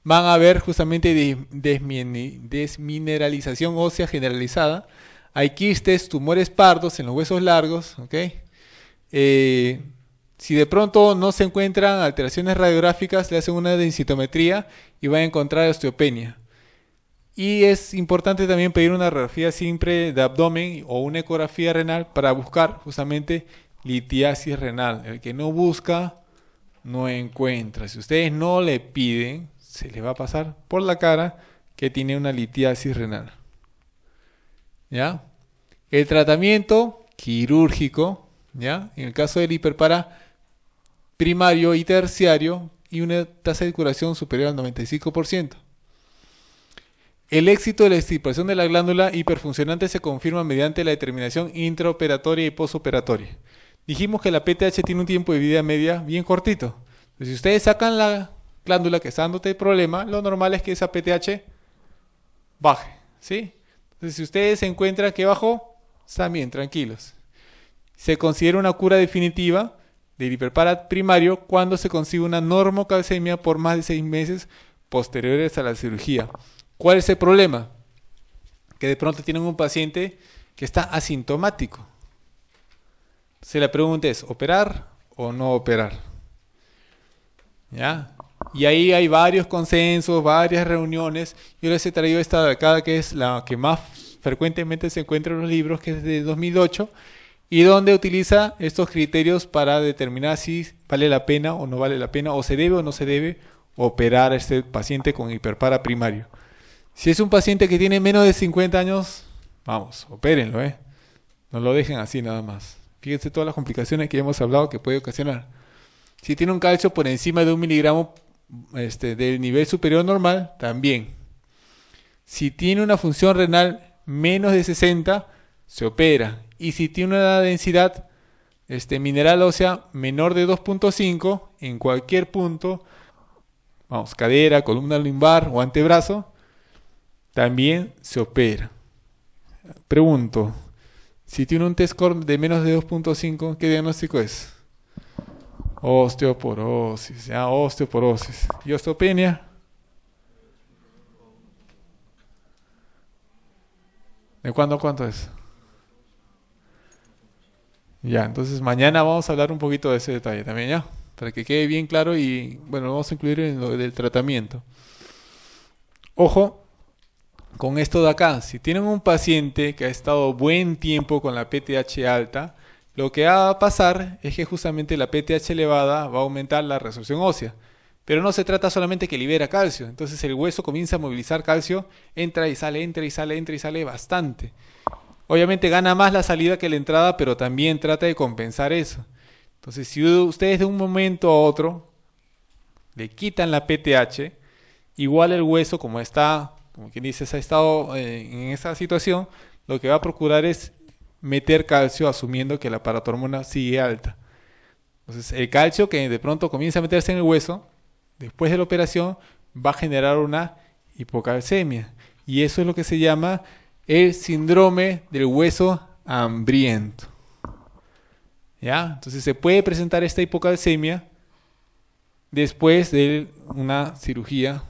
van a ver justamente desmineralización ósea generalizada. Hay quistes, tumores pardos en los huesos largos. ¿Okay? Eh, si de pronto no se encuentran alteraciones radiográficas, le hacen una densitometría y van a encontrar osteopenia. Y es importante también pedir una radiografía siempre de abdomen o una ecografía renal para buscar justamente litiasis renal. El que no busca, no encuentra. Si ustedes no le piden, se les va a pasar por la cara que tiene una litiasis renal. ¿Ya? El tratamiento quirúrgico, ¿ya? En el caso del hiperpara primario y terciario, y una tasa de curación superior al noventa y cinco por ciento. El éxito de la extirpación de la glándula hiperfuncionante se confirma mediante la determinación intraoperatoria y posoperatoria. Dijimos que la P T H tiene un tiempo de vida media bien cortito. Entonces, si ustedes sacan la glándula que está dándote el problema, lo normal es que esa P T H baje, ¿sí? Entonces, si ustedes se encuentran que bajó, están bien, tranquilos. Se considera una cura definitiva del hiperparat primario cuando se consigue una normocalcemia por más de seis meses posteriores a la cirugía. ¿Cuál es el problema? Que de pronto tienen un paciente que está asintomático. Se la pregunta es, ¿operar o no operar? ¿Ya? Y ahí hay varios consensos, varias reuniones. Yo les he traído esta de acá, que es la que más frecuentemente se encuentra en los libros, que es de dos mil ocho, y donde utiliza estos criterios para determinar si vale la pena o no vale la pena, o se debe o no se debe operar a este paciente con hiperpara primario. Si es un paciente que tiene menos de cincuenta años, vamos, opérenlo, ¿eh? No lo dejen así nada más. Fíjense todas las complicaciones que ya hemos hablado que puede ocasionar. Si tiene un calcio por encima de un miligramo este, del nivel superior normal, también. Si tiene una función renal menos de sesenta, se opera. Y si tiene una densidad este, mineral ósea menor de dos punto cinco, en cualquier punto, vamos, cadera, columna lumbar o antebrazo, también se opera. Pregunto, si tiene un T-score de menos de dos punto cinco, ¿qué diagnóstico es? Osteoporosis, ya, osteoporosis. ¿Y osteopenia? ¿De cuándo a cuánto es? Ya, entonces mañana vamos a hablar un poquito de ese detalle también, ya, para que quede bien claro y, bueno, vamos a incluir en lo del tratamiento. Ojo con esto de acá, si tienen un paciente que ha estado buen tiempo con la P T H alta, lo que va a pasar es que justamente la P T H elevada va a aumentar la resorción ósea. Pero no se trata solamente que libera calcio, entonces el hueso comienza a movilizar calcio, entra y sale, entra y sale, entra y sale bastante. Obviamente gana más la salida que la entrada, pero también trata de compensar eso. Entonces, si ustedes de un momento a otro le quitan la P T H, igual el hueso, como está, como quien dice, se ha estado en esa situación, lo que va a procurar es meter calcio asumiendo que la paratormona sigue alta. Entonces, el calcio que de pronto comienza a meterse en el hueso, después de la operación, va a generar una hipocalcemia. Y eso es lo que se llama el síndrome del hueso hambriento. ¿Ya? Entonces, se puede presentar esta hipocalcemia después de una cirugía,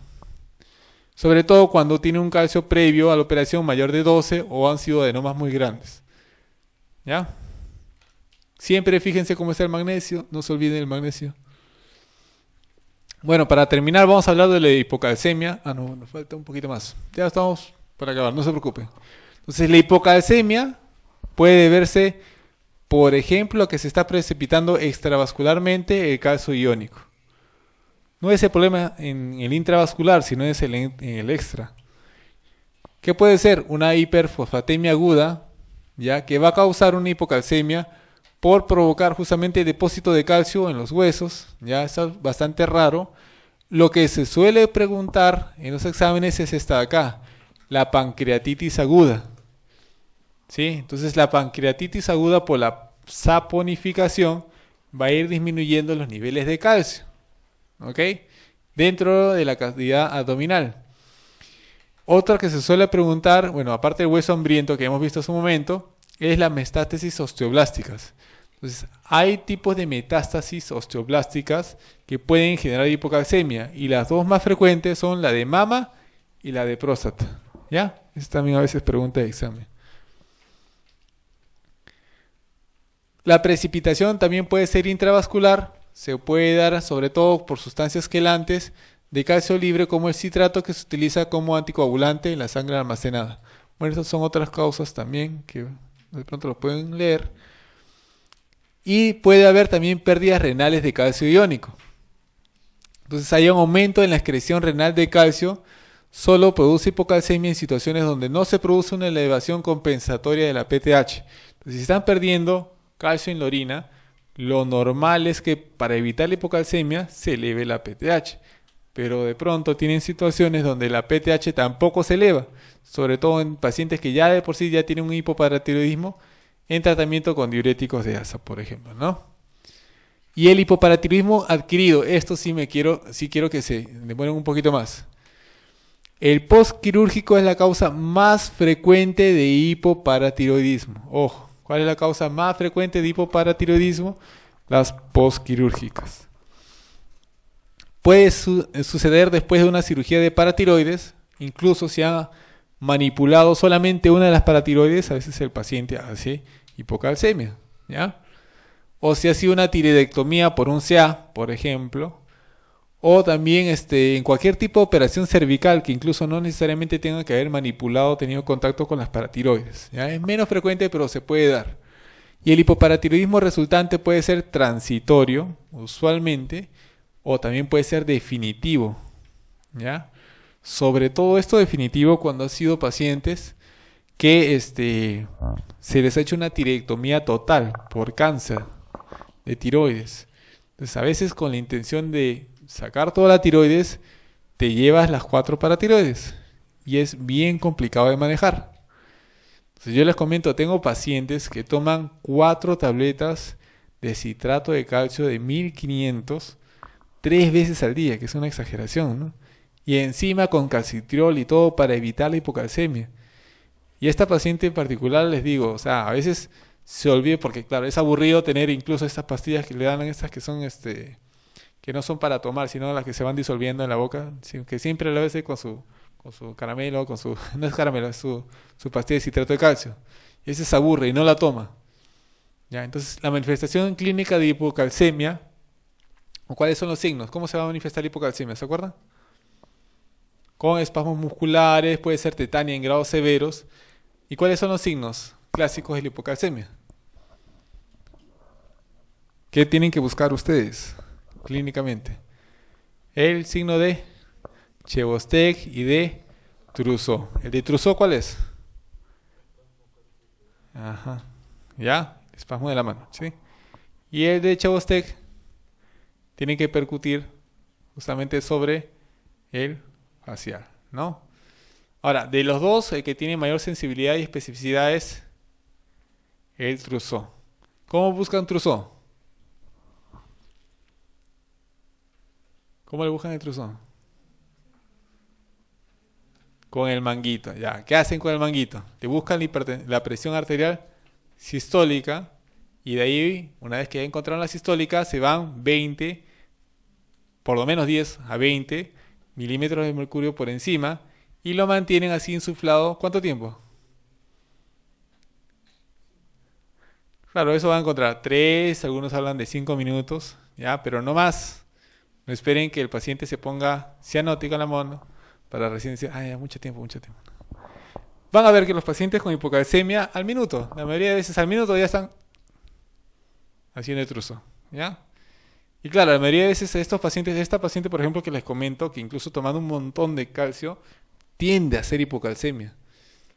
sobre todo cuando tiene un calcio previo a la operación mayor de doce o han sido adenomas muy grandes. ¿Ya? Siempre fíjense cómo está el magnesio, no se olviden el magnesio. Bueno, para terminar vamos a hablar de la hipocalcemia. Ah, no, nos falta un poquito más. Ya estamos para acabar, no se preocupe. Entonces, la hipocalcemia puede deberse, por ejemplo, a que se está precipitando extravascularmente el calcio iónico. No es el problema en el intravascular, sino es el, en el extra. ¿Qué puede ser? Una hiperfosfatemia aguda, ya que va a causar una hipocalcemia por provocar justamente depósito de calcio en los huesos. Ya está bastante raro. Lo que se suele preguntar en los exámenes es esta de acá, la pancreatitis aguda. ¿Sí? Entonces la pancreatitis aguda, por la saponificación, va a ir disminuyendo los niveles de calcio, ¿ok?, dentro de la cavidad abdominal. Otra que se suele preguntar, bueno, aparte del hueso hambriento que hemos visto hace un momento, es la metástasis osteoblásticas. Entonces, hay tipos de metástasis osteoblásticas que pueden generar hipocalcemia, y las dos más frecuentes son la de mama y la de próstata. ¿Ya? Eso también a veces pregunta de examen. La precipitación también puede ser intravascular. Se puede dar sobre todo por sustancias quelantes de calcio libre, como el citrato, que se utiliza como anticoagulante en la sangre almacenada. Bueno, esas son otras causas también que de pronto lo pueden leer. Y puede haber también pérdidas renales de calcio iónico. Entonces hay un aumento en la excreción renal de calcio. Solo produce hipocalcemia en situaciones donde no se produce una elevación compensatoria de la P T H. Entonces, si están perdiendo calcio en la orina, lo normal es que para evitar la hipocalcemia se eleve la P T H. Pero de pronto tienen situaciones donde la P T H tampoco se eleva, sobre todo en pacientes que ya de por sí ya tienen un hipoparatiroidismo, en tratamiento con diuréticos de asa, por ejemplo, ¿no? Y el hipoparatiroidismo adquirido, esto sí me quiero, sí quiero que se demoren un poquito más. El postquirúrgico es la causa más frecuente de hipoparatiroidismo. Ojo, ¿cuál es la causa más frecuente de hipoparatiroidismo? Las postquirúrgicas. Puede su suceder después de una cirugía de paratiroides, incluso si ha manipulado solamente una de las paratiroides, a veces el paciente hace hipocalcemia, ¿ya? O si ha sido una tiroidectomía por un C A, por ejemplo, o también este, en cualquier tipo de operación cervical que incluso no necesariamente tenga que haber manipulado o tenido contacto con las paratiroides, ¿ya? Es menos frecuente, pero se puede dar. Y el hipoparatiroidismo resultante puede ser transitorio, usualmente, o también puede ser definitivo, ¿ya? Sobre todo esto definitivo cuando han sido pacientes que este, se les ha hecho una tiroidectomía total por cáncer de tiroides. Entonces a veces con la intención de sacar toda la tiroides te llevas las cuatro paratiroides y es bien complicado de manejar. Entonces yo les comento, tengo pacientes que toman cuatro tabletas de citrato de calcio de mil quinientos tres veces al día, que es una exageración, ¿no? Y encima con calcitriol y todo para evitar la hipocalcemia. Y a esta paciente en particular les digo, o sea, a veces se olvida porque, claro, es aburrido tener incluso estas pastillas que le dan, estas que son, este, que no son para tomar, sino las que se van disolviendo en la boca, que siempre lo hace con su, con su caramelo, con su, no es caramelo, es su, su pastilla de citrato de calcio. Y ese se aburre y no la toma. Ya, entonces, la manifestación clínica de hipocalcemia, ¿cuáles son los signos? ¿Cómo se va a manifestar la hipocalcemia? ¿Se acuerdan? Con espasmos musculares, puede ser tetania en grados severos. ¿Y cuáles son los signos clásicos de la hipocalcemia? ¿Qué tienen que buscar ustedes clínicamente? El signo de Chevostek y de Trousseau. ¿El de Trousseau cuál es? Ajá. ¿Ya? Espasmo de la mano, ¿sí? ¿Y el de Chevostek? Tienen que percutir justamente sobre el facial, ¿no? Ahora, de los dos, el que tiene mayor sensibilidad y especificidad es el Trousseau. ¿Cómo buscan Trousseau? ¿Cómo le buscan el Trousseau? Con el manguito, ya. ¿Qué hacen con el manguito? Le buscan la presión arterial sistólica, y de ahí, una vez que encontraron la sistólica, se van veinte... por lo menos diez a veinte milímetros de mercurio por encima, y lo mantienen así insuflado. ¿Cuánto tiempo? Claro, eso va a encontrar tres, algunos hablan de cinco minutos, ya, pero no más. No esperen que el paciente se ponga cianótico en la mono para recién decir, ay, mucho tiempo, mucho tiempo. Van a ver que los pacientes con hipocalcemia al minuto, la mayoría de veces al minuto ya están haciendo intruso, ¿ya? Y claro, la mayoría de veces estos pacientes, esta paciente por ejemplo que les comento, que incluso tomando un montón de calcio, tiende a hacer hipocalcemia.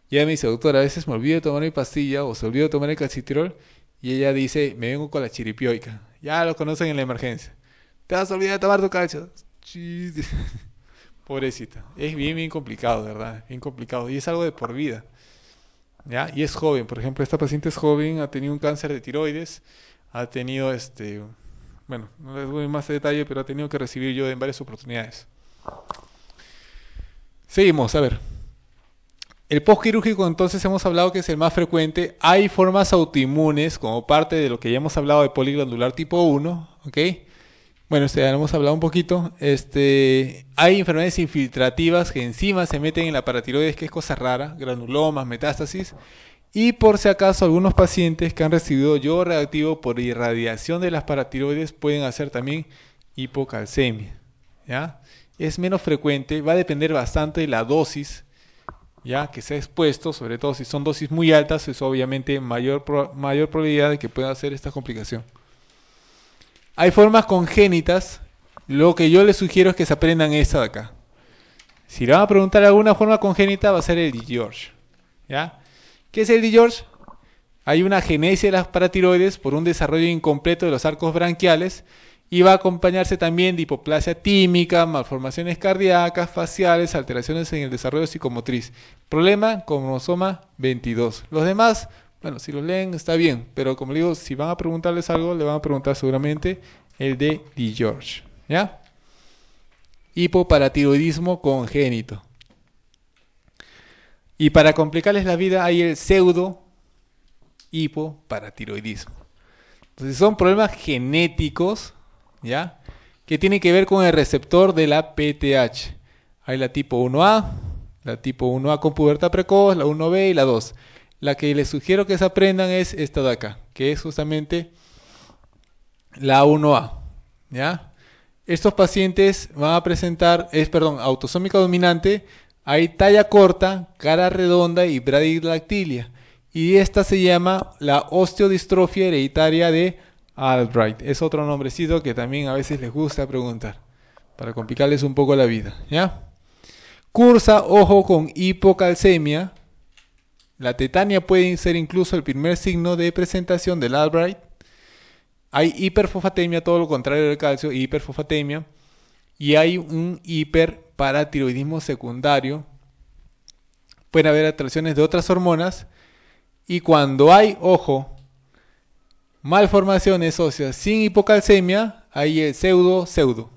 Y ella me dice, doctora, a veces me olvido de tomar mi pastilla o se olvido de tomar el calcitriol y ella dice, me vengo con la chiripioica. Ya lo conocen en la emergencia. Te vas a olvidar de tomar tu calcio. Pobrecita. Es bien, bien complicado, ¿verdad? Bien complicado. Y es algo de por vida, ¿ya? Y es joven. Por ejemplo, esta paciente es joven, ha tenido un cáncer de tiroides, ha tenido, este... bueno, no les doy más de detalle, pero ha tenido que recibir yo en varias oportunidades. Seguimos, a ver. El postquirúrgico, entonces, hemos hablado que es el más frecuente. Hay formas autoinmunes, como parte de lo que ya hemos hablado de poliglandular tipo uno, ¿ok? Bueno, ya hemos hablado un poquito. Este, hay enfermedades infiltrativas que encima se meten en la paratiroides, que es cosa rara, granulomas, metástasis. Y por si acaso, algunos pacientes que han recibido yodo radioactivo por irradiación de las paratiroides pueden hacer también hipocalcemia, ¿ya? Es menos frecuente, va a depender bastante de la dosis, ¿ya? Que se ha expuesto, sobre todo si son dosis muy altas, es obviamente mayor, pro mayor probabilidad de que pueda hacer esta complicación. Hay formas congénitas, lo que yo les sugiero es que se aprendan esta de acá. Si le van a preguntar alguna forma congénita, va a ser el DiGeorge, ¿ya? ¿Qué es el DiGeorge? Hay una genesia de las paratiroides por un desarrollo incompleto de los arcos branquiales y va a acompañarse también de hipoplasia tímica, malformaciones cardíacas, faciales, alteraciones en el desarrollo psicomotriz. Problema, cromosoma veintidós. Los demás... bueno, si los leen está bien, pero como digo, si van a preguntarles algo, le van a preguntar seguramente el de DiGeorge, ¿ya? Hipoparatiroidismo congénito. Y para complicarles la vida hay el pseudo hipoparatiroidismo. Entonces son problemas genéticos, ¿ya? Que tienen que ver con el receptor de la P T H. Hay la tipo uno A, la tipo uno A con pubertad precoz, la uno B y la dos. La que les sugiero que se aprendan es esta de acá, que es justamente la uno A, ¿ya? Estos pacientes van a presentar, es perdón, autosómica dominante, hay talla corta, cara redonda y bradidactilia. Y esta se llama la osteodistrofia hereditaria de Albright. Es otro nombrecito que también a veces les gusta preguntar, para complicarles un poco la vida, ¿ya? Cursa, ojo, con hipocalcemia. La tetania puede ser incluso el primer signo de presentación del Albright. Hay hiperfosfatemia, todo lo contrario del calcio, hiperfosfatemia. Y hay un hiperparatiroidismo secundario. Pueden haber alteraciones de otras hormonas. Y cuando hay, ojo, malformaciones óseas sin hipocalcemia, hay el pseudo-pseudo.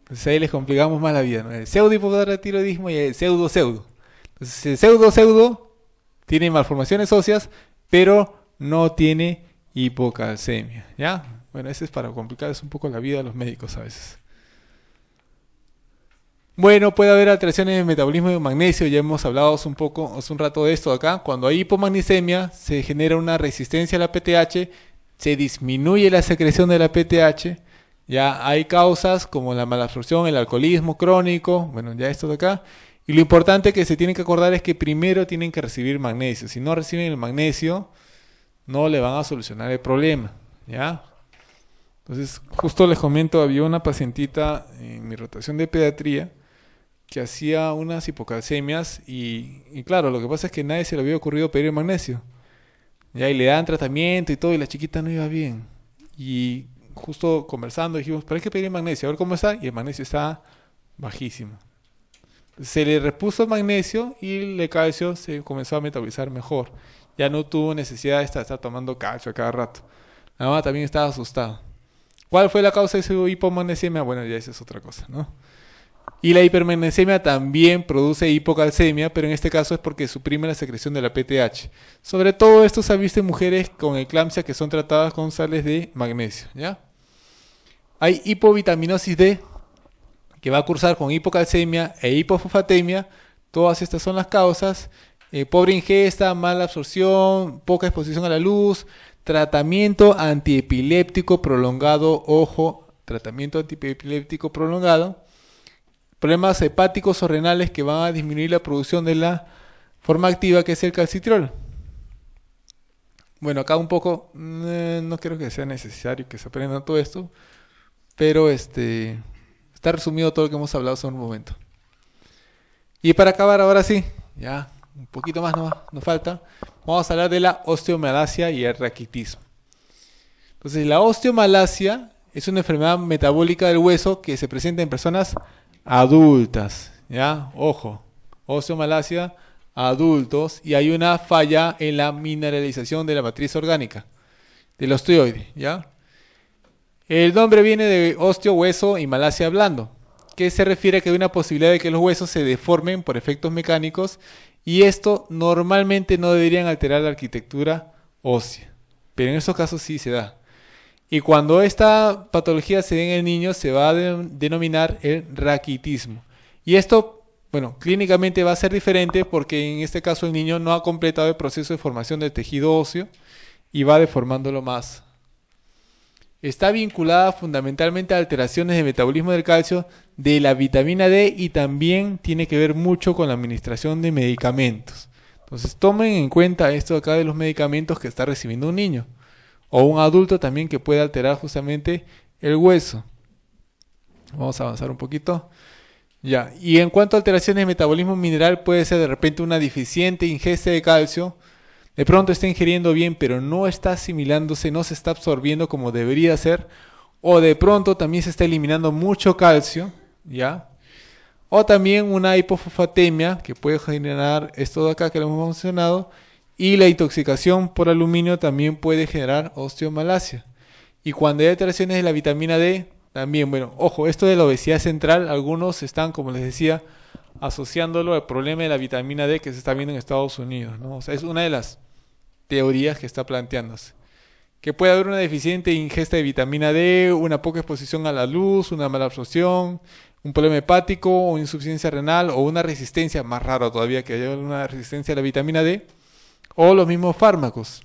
Entonces ahí les complicamos más la vida, ¿no? El pseudo-hipoparatiroidismo y el pseudo-pseudo. Entonces el pseudo-pseudo... tiene malformaciones óseas, pero no tiene hipocalcemia, ¿ya? Bueno, ese es para complicarles un poco la vida a los médicos a veces. Bueno, puede haber alteraciones en el metabolismo de magnesio, ya hemos hablado un poco, hace un rato de esto de acá. Cuando hay hipomagnesemia, se genera una resistencia a la P T H, se disminuye la secreción de la P T H, ya hay causas como la malabsorción, el alcoholismo crónico, bueno, ya esto de acá. Y lo importante que se tienen que acordar es que primero tienen que recibir magnesio. Si no reciben el magnesio, no le van a solucionar el problema, ¿ya? Entonces, justo les comento, había una pacientita en mi rotación de pediatría que hacía unas hipocalcemias y, y claro, lo que pasa es que nadie se le había ocurrido pedir el magnesio. Ya, y le dan tratamiento y todo, y la chiquita no iba bien. Y justo conversando dijimos, pero hay que pedir el magnesio, a ver cómo está, y el magnesio está bajísimo. Se le repuso magnesio y el calcio se comenzó a metabolizar mejor. Ya no tuvo necesidad de estar, estar tomando calcio a cada rato. La mamá también estaba asustada. ¿Cuál fue la causa de su hipomagnesemia? Bueno, ya esa es otra cosa, ¿no? Y la hipermagnesemia también produce hipocalcemia, pero en este caso es porque suprime la secreción de la P T H. Sobre todo esto se ha visto en mujeres con eclampsia que son tratadas con sales de magnesio, ¿ya? Hay hipovitaminosis D, que va a cursar con hipocalcemia e hipofosfatemia. Todas estas son las causas. Eh, pobre ingesta, mala absorción, poca exposición a la luz, tratamiento antiepiléptico prolongado, ojo, tratamiento antiepiléptico prolongado, problemas hepáticos o renales que van a disminuir la producción de la forma activa que es el calcitriol. Bueno, acá un poco, eh, no creo que sea necesario que se aprenda todo esto, pero este está resumido todo lo que hemos hablado hace un momento. Y para acabar ahora sí, ya un poquito más no, nos falta, vamos a hablar de la osteomalacia y el raquitismo. Entonces, la osteomalacia es una enfermedad metabólica del hueso que se presenta en personas adultas, ¿ya? Ojo, osteomalacia, adultos, y hay una falla en la mineralización de la matriz orgánica, del osteoide, ¿ya? El nombre viene de osteo, hueso, y malacia, blando, que se refiere a que hay una posibilidad de que los huesos se deformen por efectos mecánicos, y esto normalmente no deberían alterar la arquitectura ósea, pero en esos casos sí se da. Y cuando esta patología se dé en el niño, se va a denominar el raquitismo. Y esto, bueno, clínicamente va a ser diferente porque en este caso el niño no ha completado el proceso de formación del tejido óseo y va deformándolo más. Está vinculada fundamentalmente a alteraciones de metabolismo del calcio, de la vitamina D, y también tiene que ver mucho con la administración de medicamentos. Entonces tomen en cuenta esto acá de los medicamentos que está recibiendo un niño. O un adulto también, que puede alterar justamente el hueso. Vamos a avanzar un poquito. Ya. Y en cuanto a alteraciones de metabolismo mineral, puede ser de repente una deficiente ingesta de calcio. De pronto está ingiriendo bien, pero no está asimilándose, no se está absorbiendo como debería ser. O de pronto también se está eliminando mucho calcio, ¿ya? O también una hipofosfatemia, que puede generar esto de acá que lo hemos mencionado. Y la intoxicación por aluminio también puede generar osteomalacia. Y cuando hay alteraciones de la vitamina D, también, bueno, ojo, esto de la obesidad central, algunos están, como les decía, asociándolo al problema de la vitamina D que se está viendo en Estados Unidos, ¿no? O sea, es una de las teorías que está planteándose. Que puede haber una deficiente ingesta de vitamina D, una poca exposición a la luz, una mala absorción, un problema hepático, o insuficiencia renal, o una resistencia, más raro todavía que haya una resistencia a la vitamina D, o los mismos fármacos.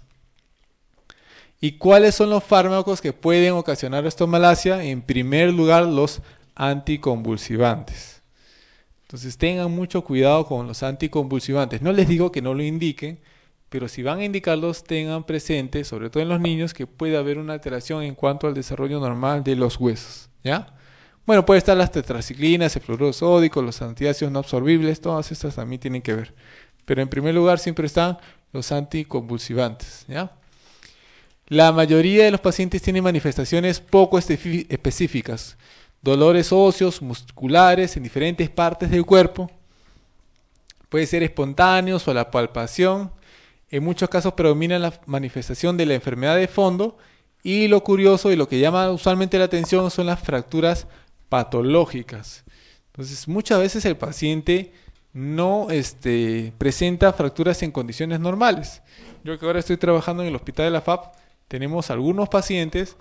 ¿Y cuáles son los fármacos que pueden ocasionar osteomalacia? En primer lugar, los anticonvulsivantes. Entonces tengan mucho cuidado con los anticonvulsivantes. No les digo que no lo indiquen, pero si van a indicarlos, tengan presente, sobre todo en los niños, que puede haber una alteración en cuanto al desarrollo normal de los huesos, ¿ya? Bueno, puede estar las tetraciclinas, el fluoruro sódico, los antiácidos no absorbibles, todas estas también tienen que ver. Pero en primer lugar siempre están los anticonvulsivantes, ¿ya? La mayoría de los pacientes tienen manifestaciones poco específicas, dolores óseos, musculares en diferentes partes del cuerpo, puede ser espontáneos o a la palpación. En muchos casos predomina la manifestación de la enfermedad de fondo, y lo curioso y lo que llama usualmente la atención son las fracturas patológicas. Entonces muchas veces el paciente no este, presenta fracturas en condiciones normales. Yo que ahora estoy trabajando en el hospital de la F A P, tenemos algunos pacientes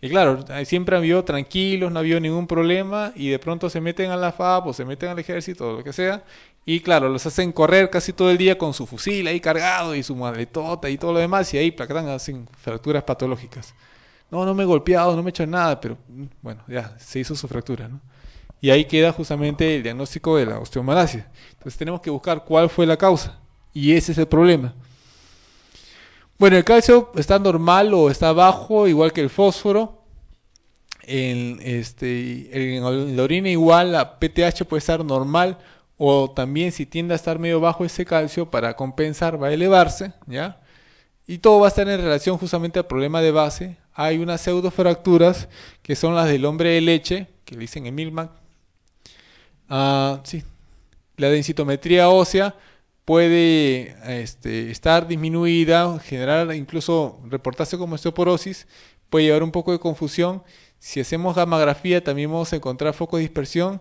que, claro, siempre han vivido tranquilos, no ha habido ningún problema, y de pronto se meten a la F A P o se meten al ejército o lo que sea, y claro, los hacen correr casi todo el día con su fusil ahí cargado y su maletota y todo lo demás, y ahí placan, hacen fracturas patológicas. No, no me he golpeado, no me he hecho nada, pero bueno, ya, se hizo su fractura, ¿no? Y ahí queda justamente el diagnóstico de la osteomalacia. Entonces tenemos que buscar cuál fue la causa. Y ese es el problema. Bueno, el calcio está normal o está bajo, igual que el fósforo. En, este, en la orina igual, la P T H puede estar normal. O también, si tiende a estar medio bajo ese calcio, para compensar va a elevarse, ¿ya? Y todo va a estar en relación justamente al problema de base. Hay unas pseudofracturas, que son las del hombre de leche, que le dicen en Milman. Uh, sí. La densitometría ósea puede este, estar disminuida, generar, incluso reportarse como osteoporosis, puede llevar un poco de confusión. Si hacemos gammagrafía también vamos a encontrar focos de dispersión.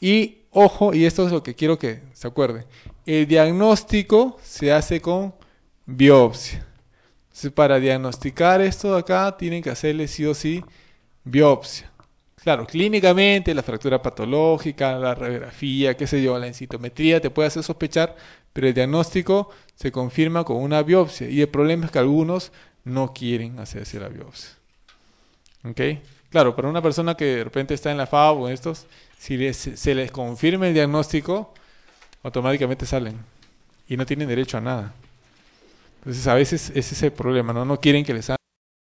Y ojo, y esto es lo que quiero que se acuerden, el diagnóstico se hace con biopsia. Entonces, para diagnosticar esto de acá tienen que hacerle sí o sí biopsia. Claro, clínicamente, la fractura patológica, la radiografía, qué sé yo, la densitometría te puede hacer sospechar, pero el diagnóstico se confirma con una biopsia. Y el problema es que algunos no quieren hacerse la biopsia. ¿Ok? Claro, para una persona que de repente está en la F A O o estos, si les, se les confirma el diagnóstico, automáticamente salen y no tienen derecho a nada. Entonces a veces ese es el problema, ¿no? No quieren que les hagan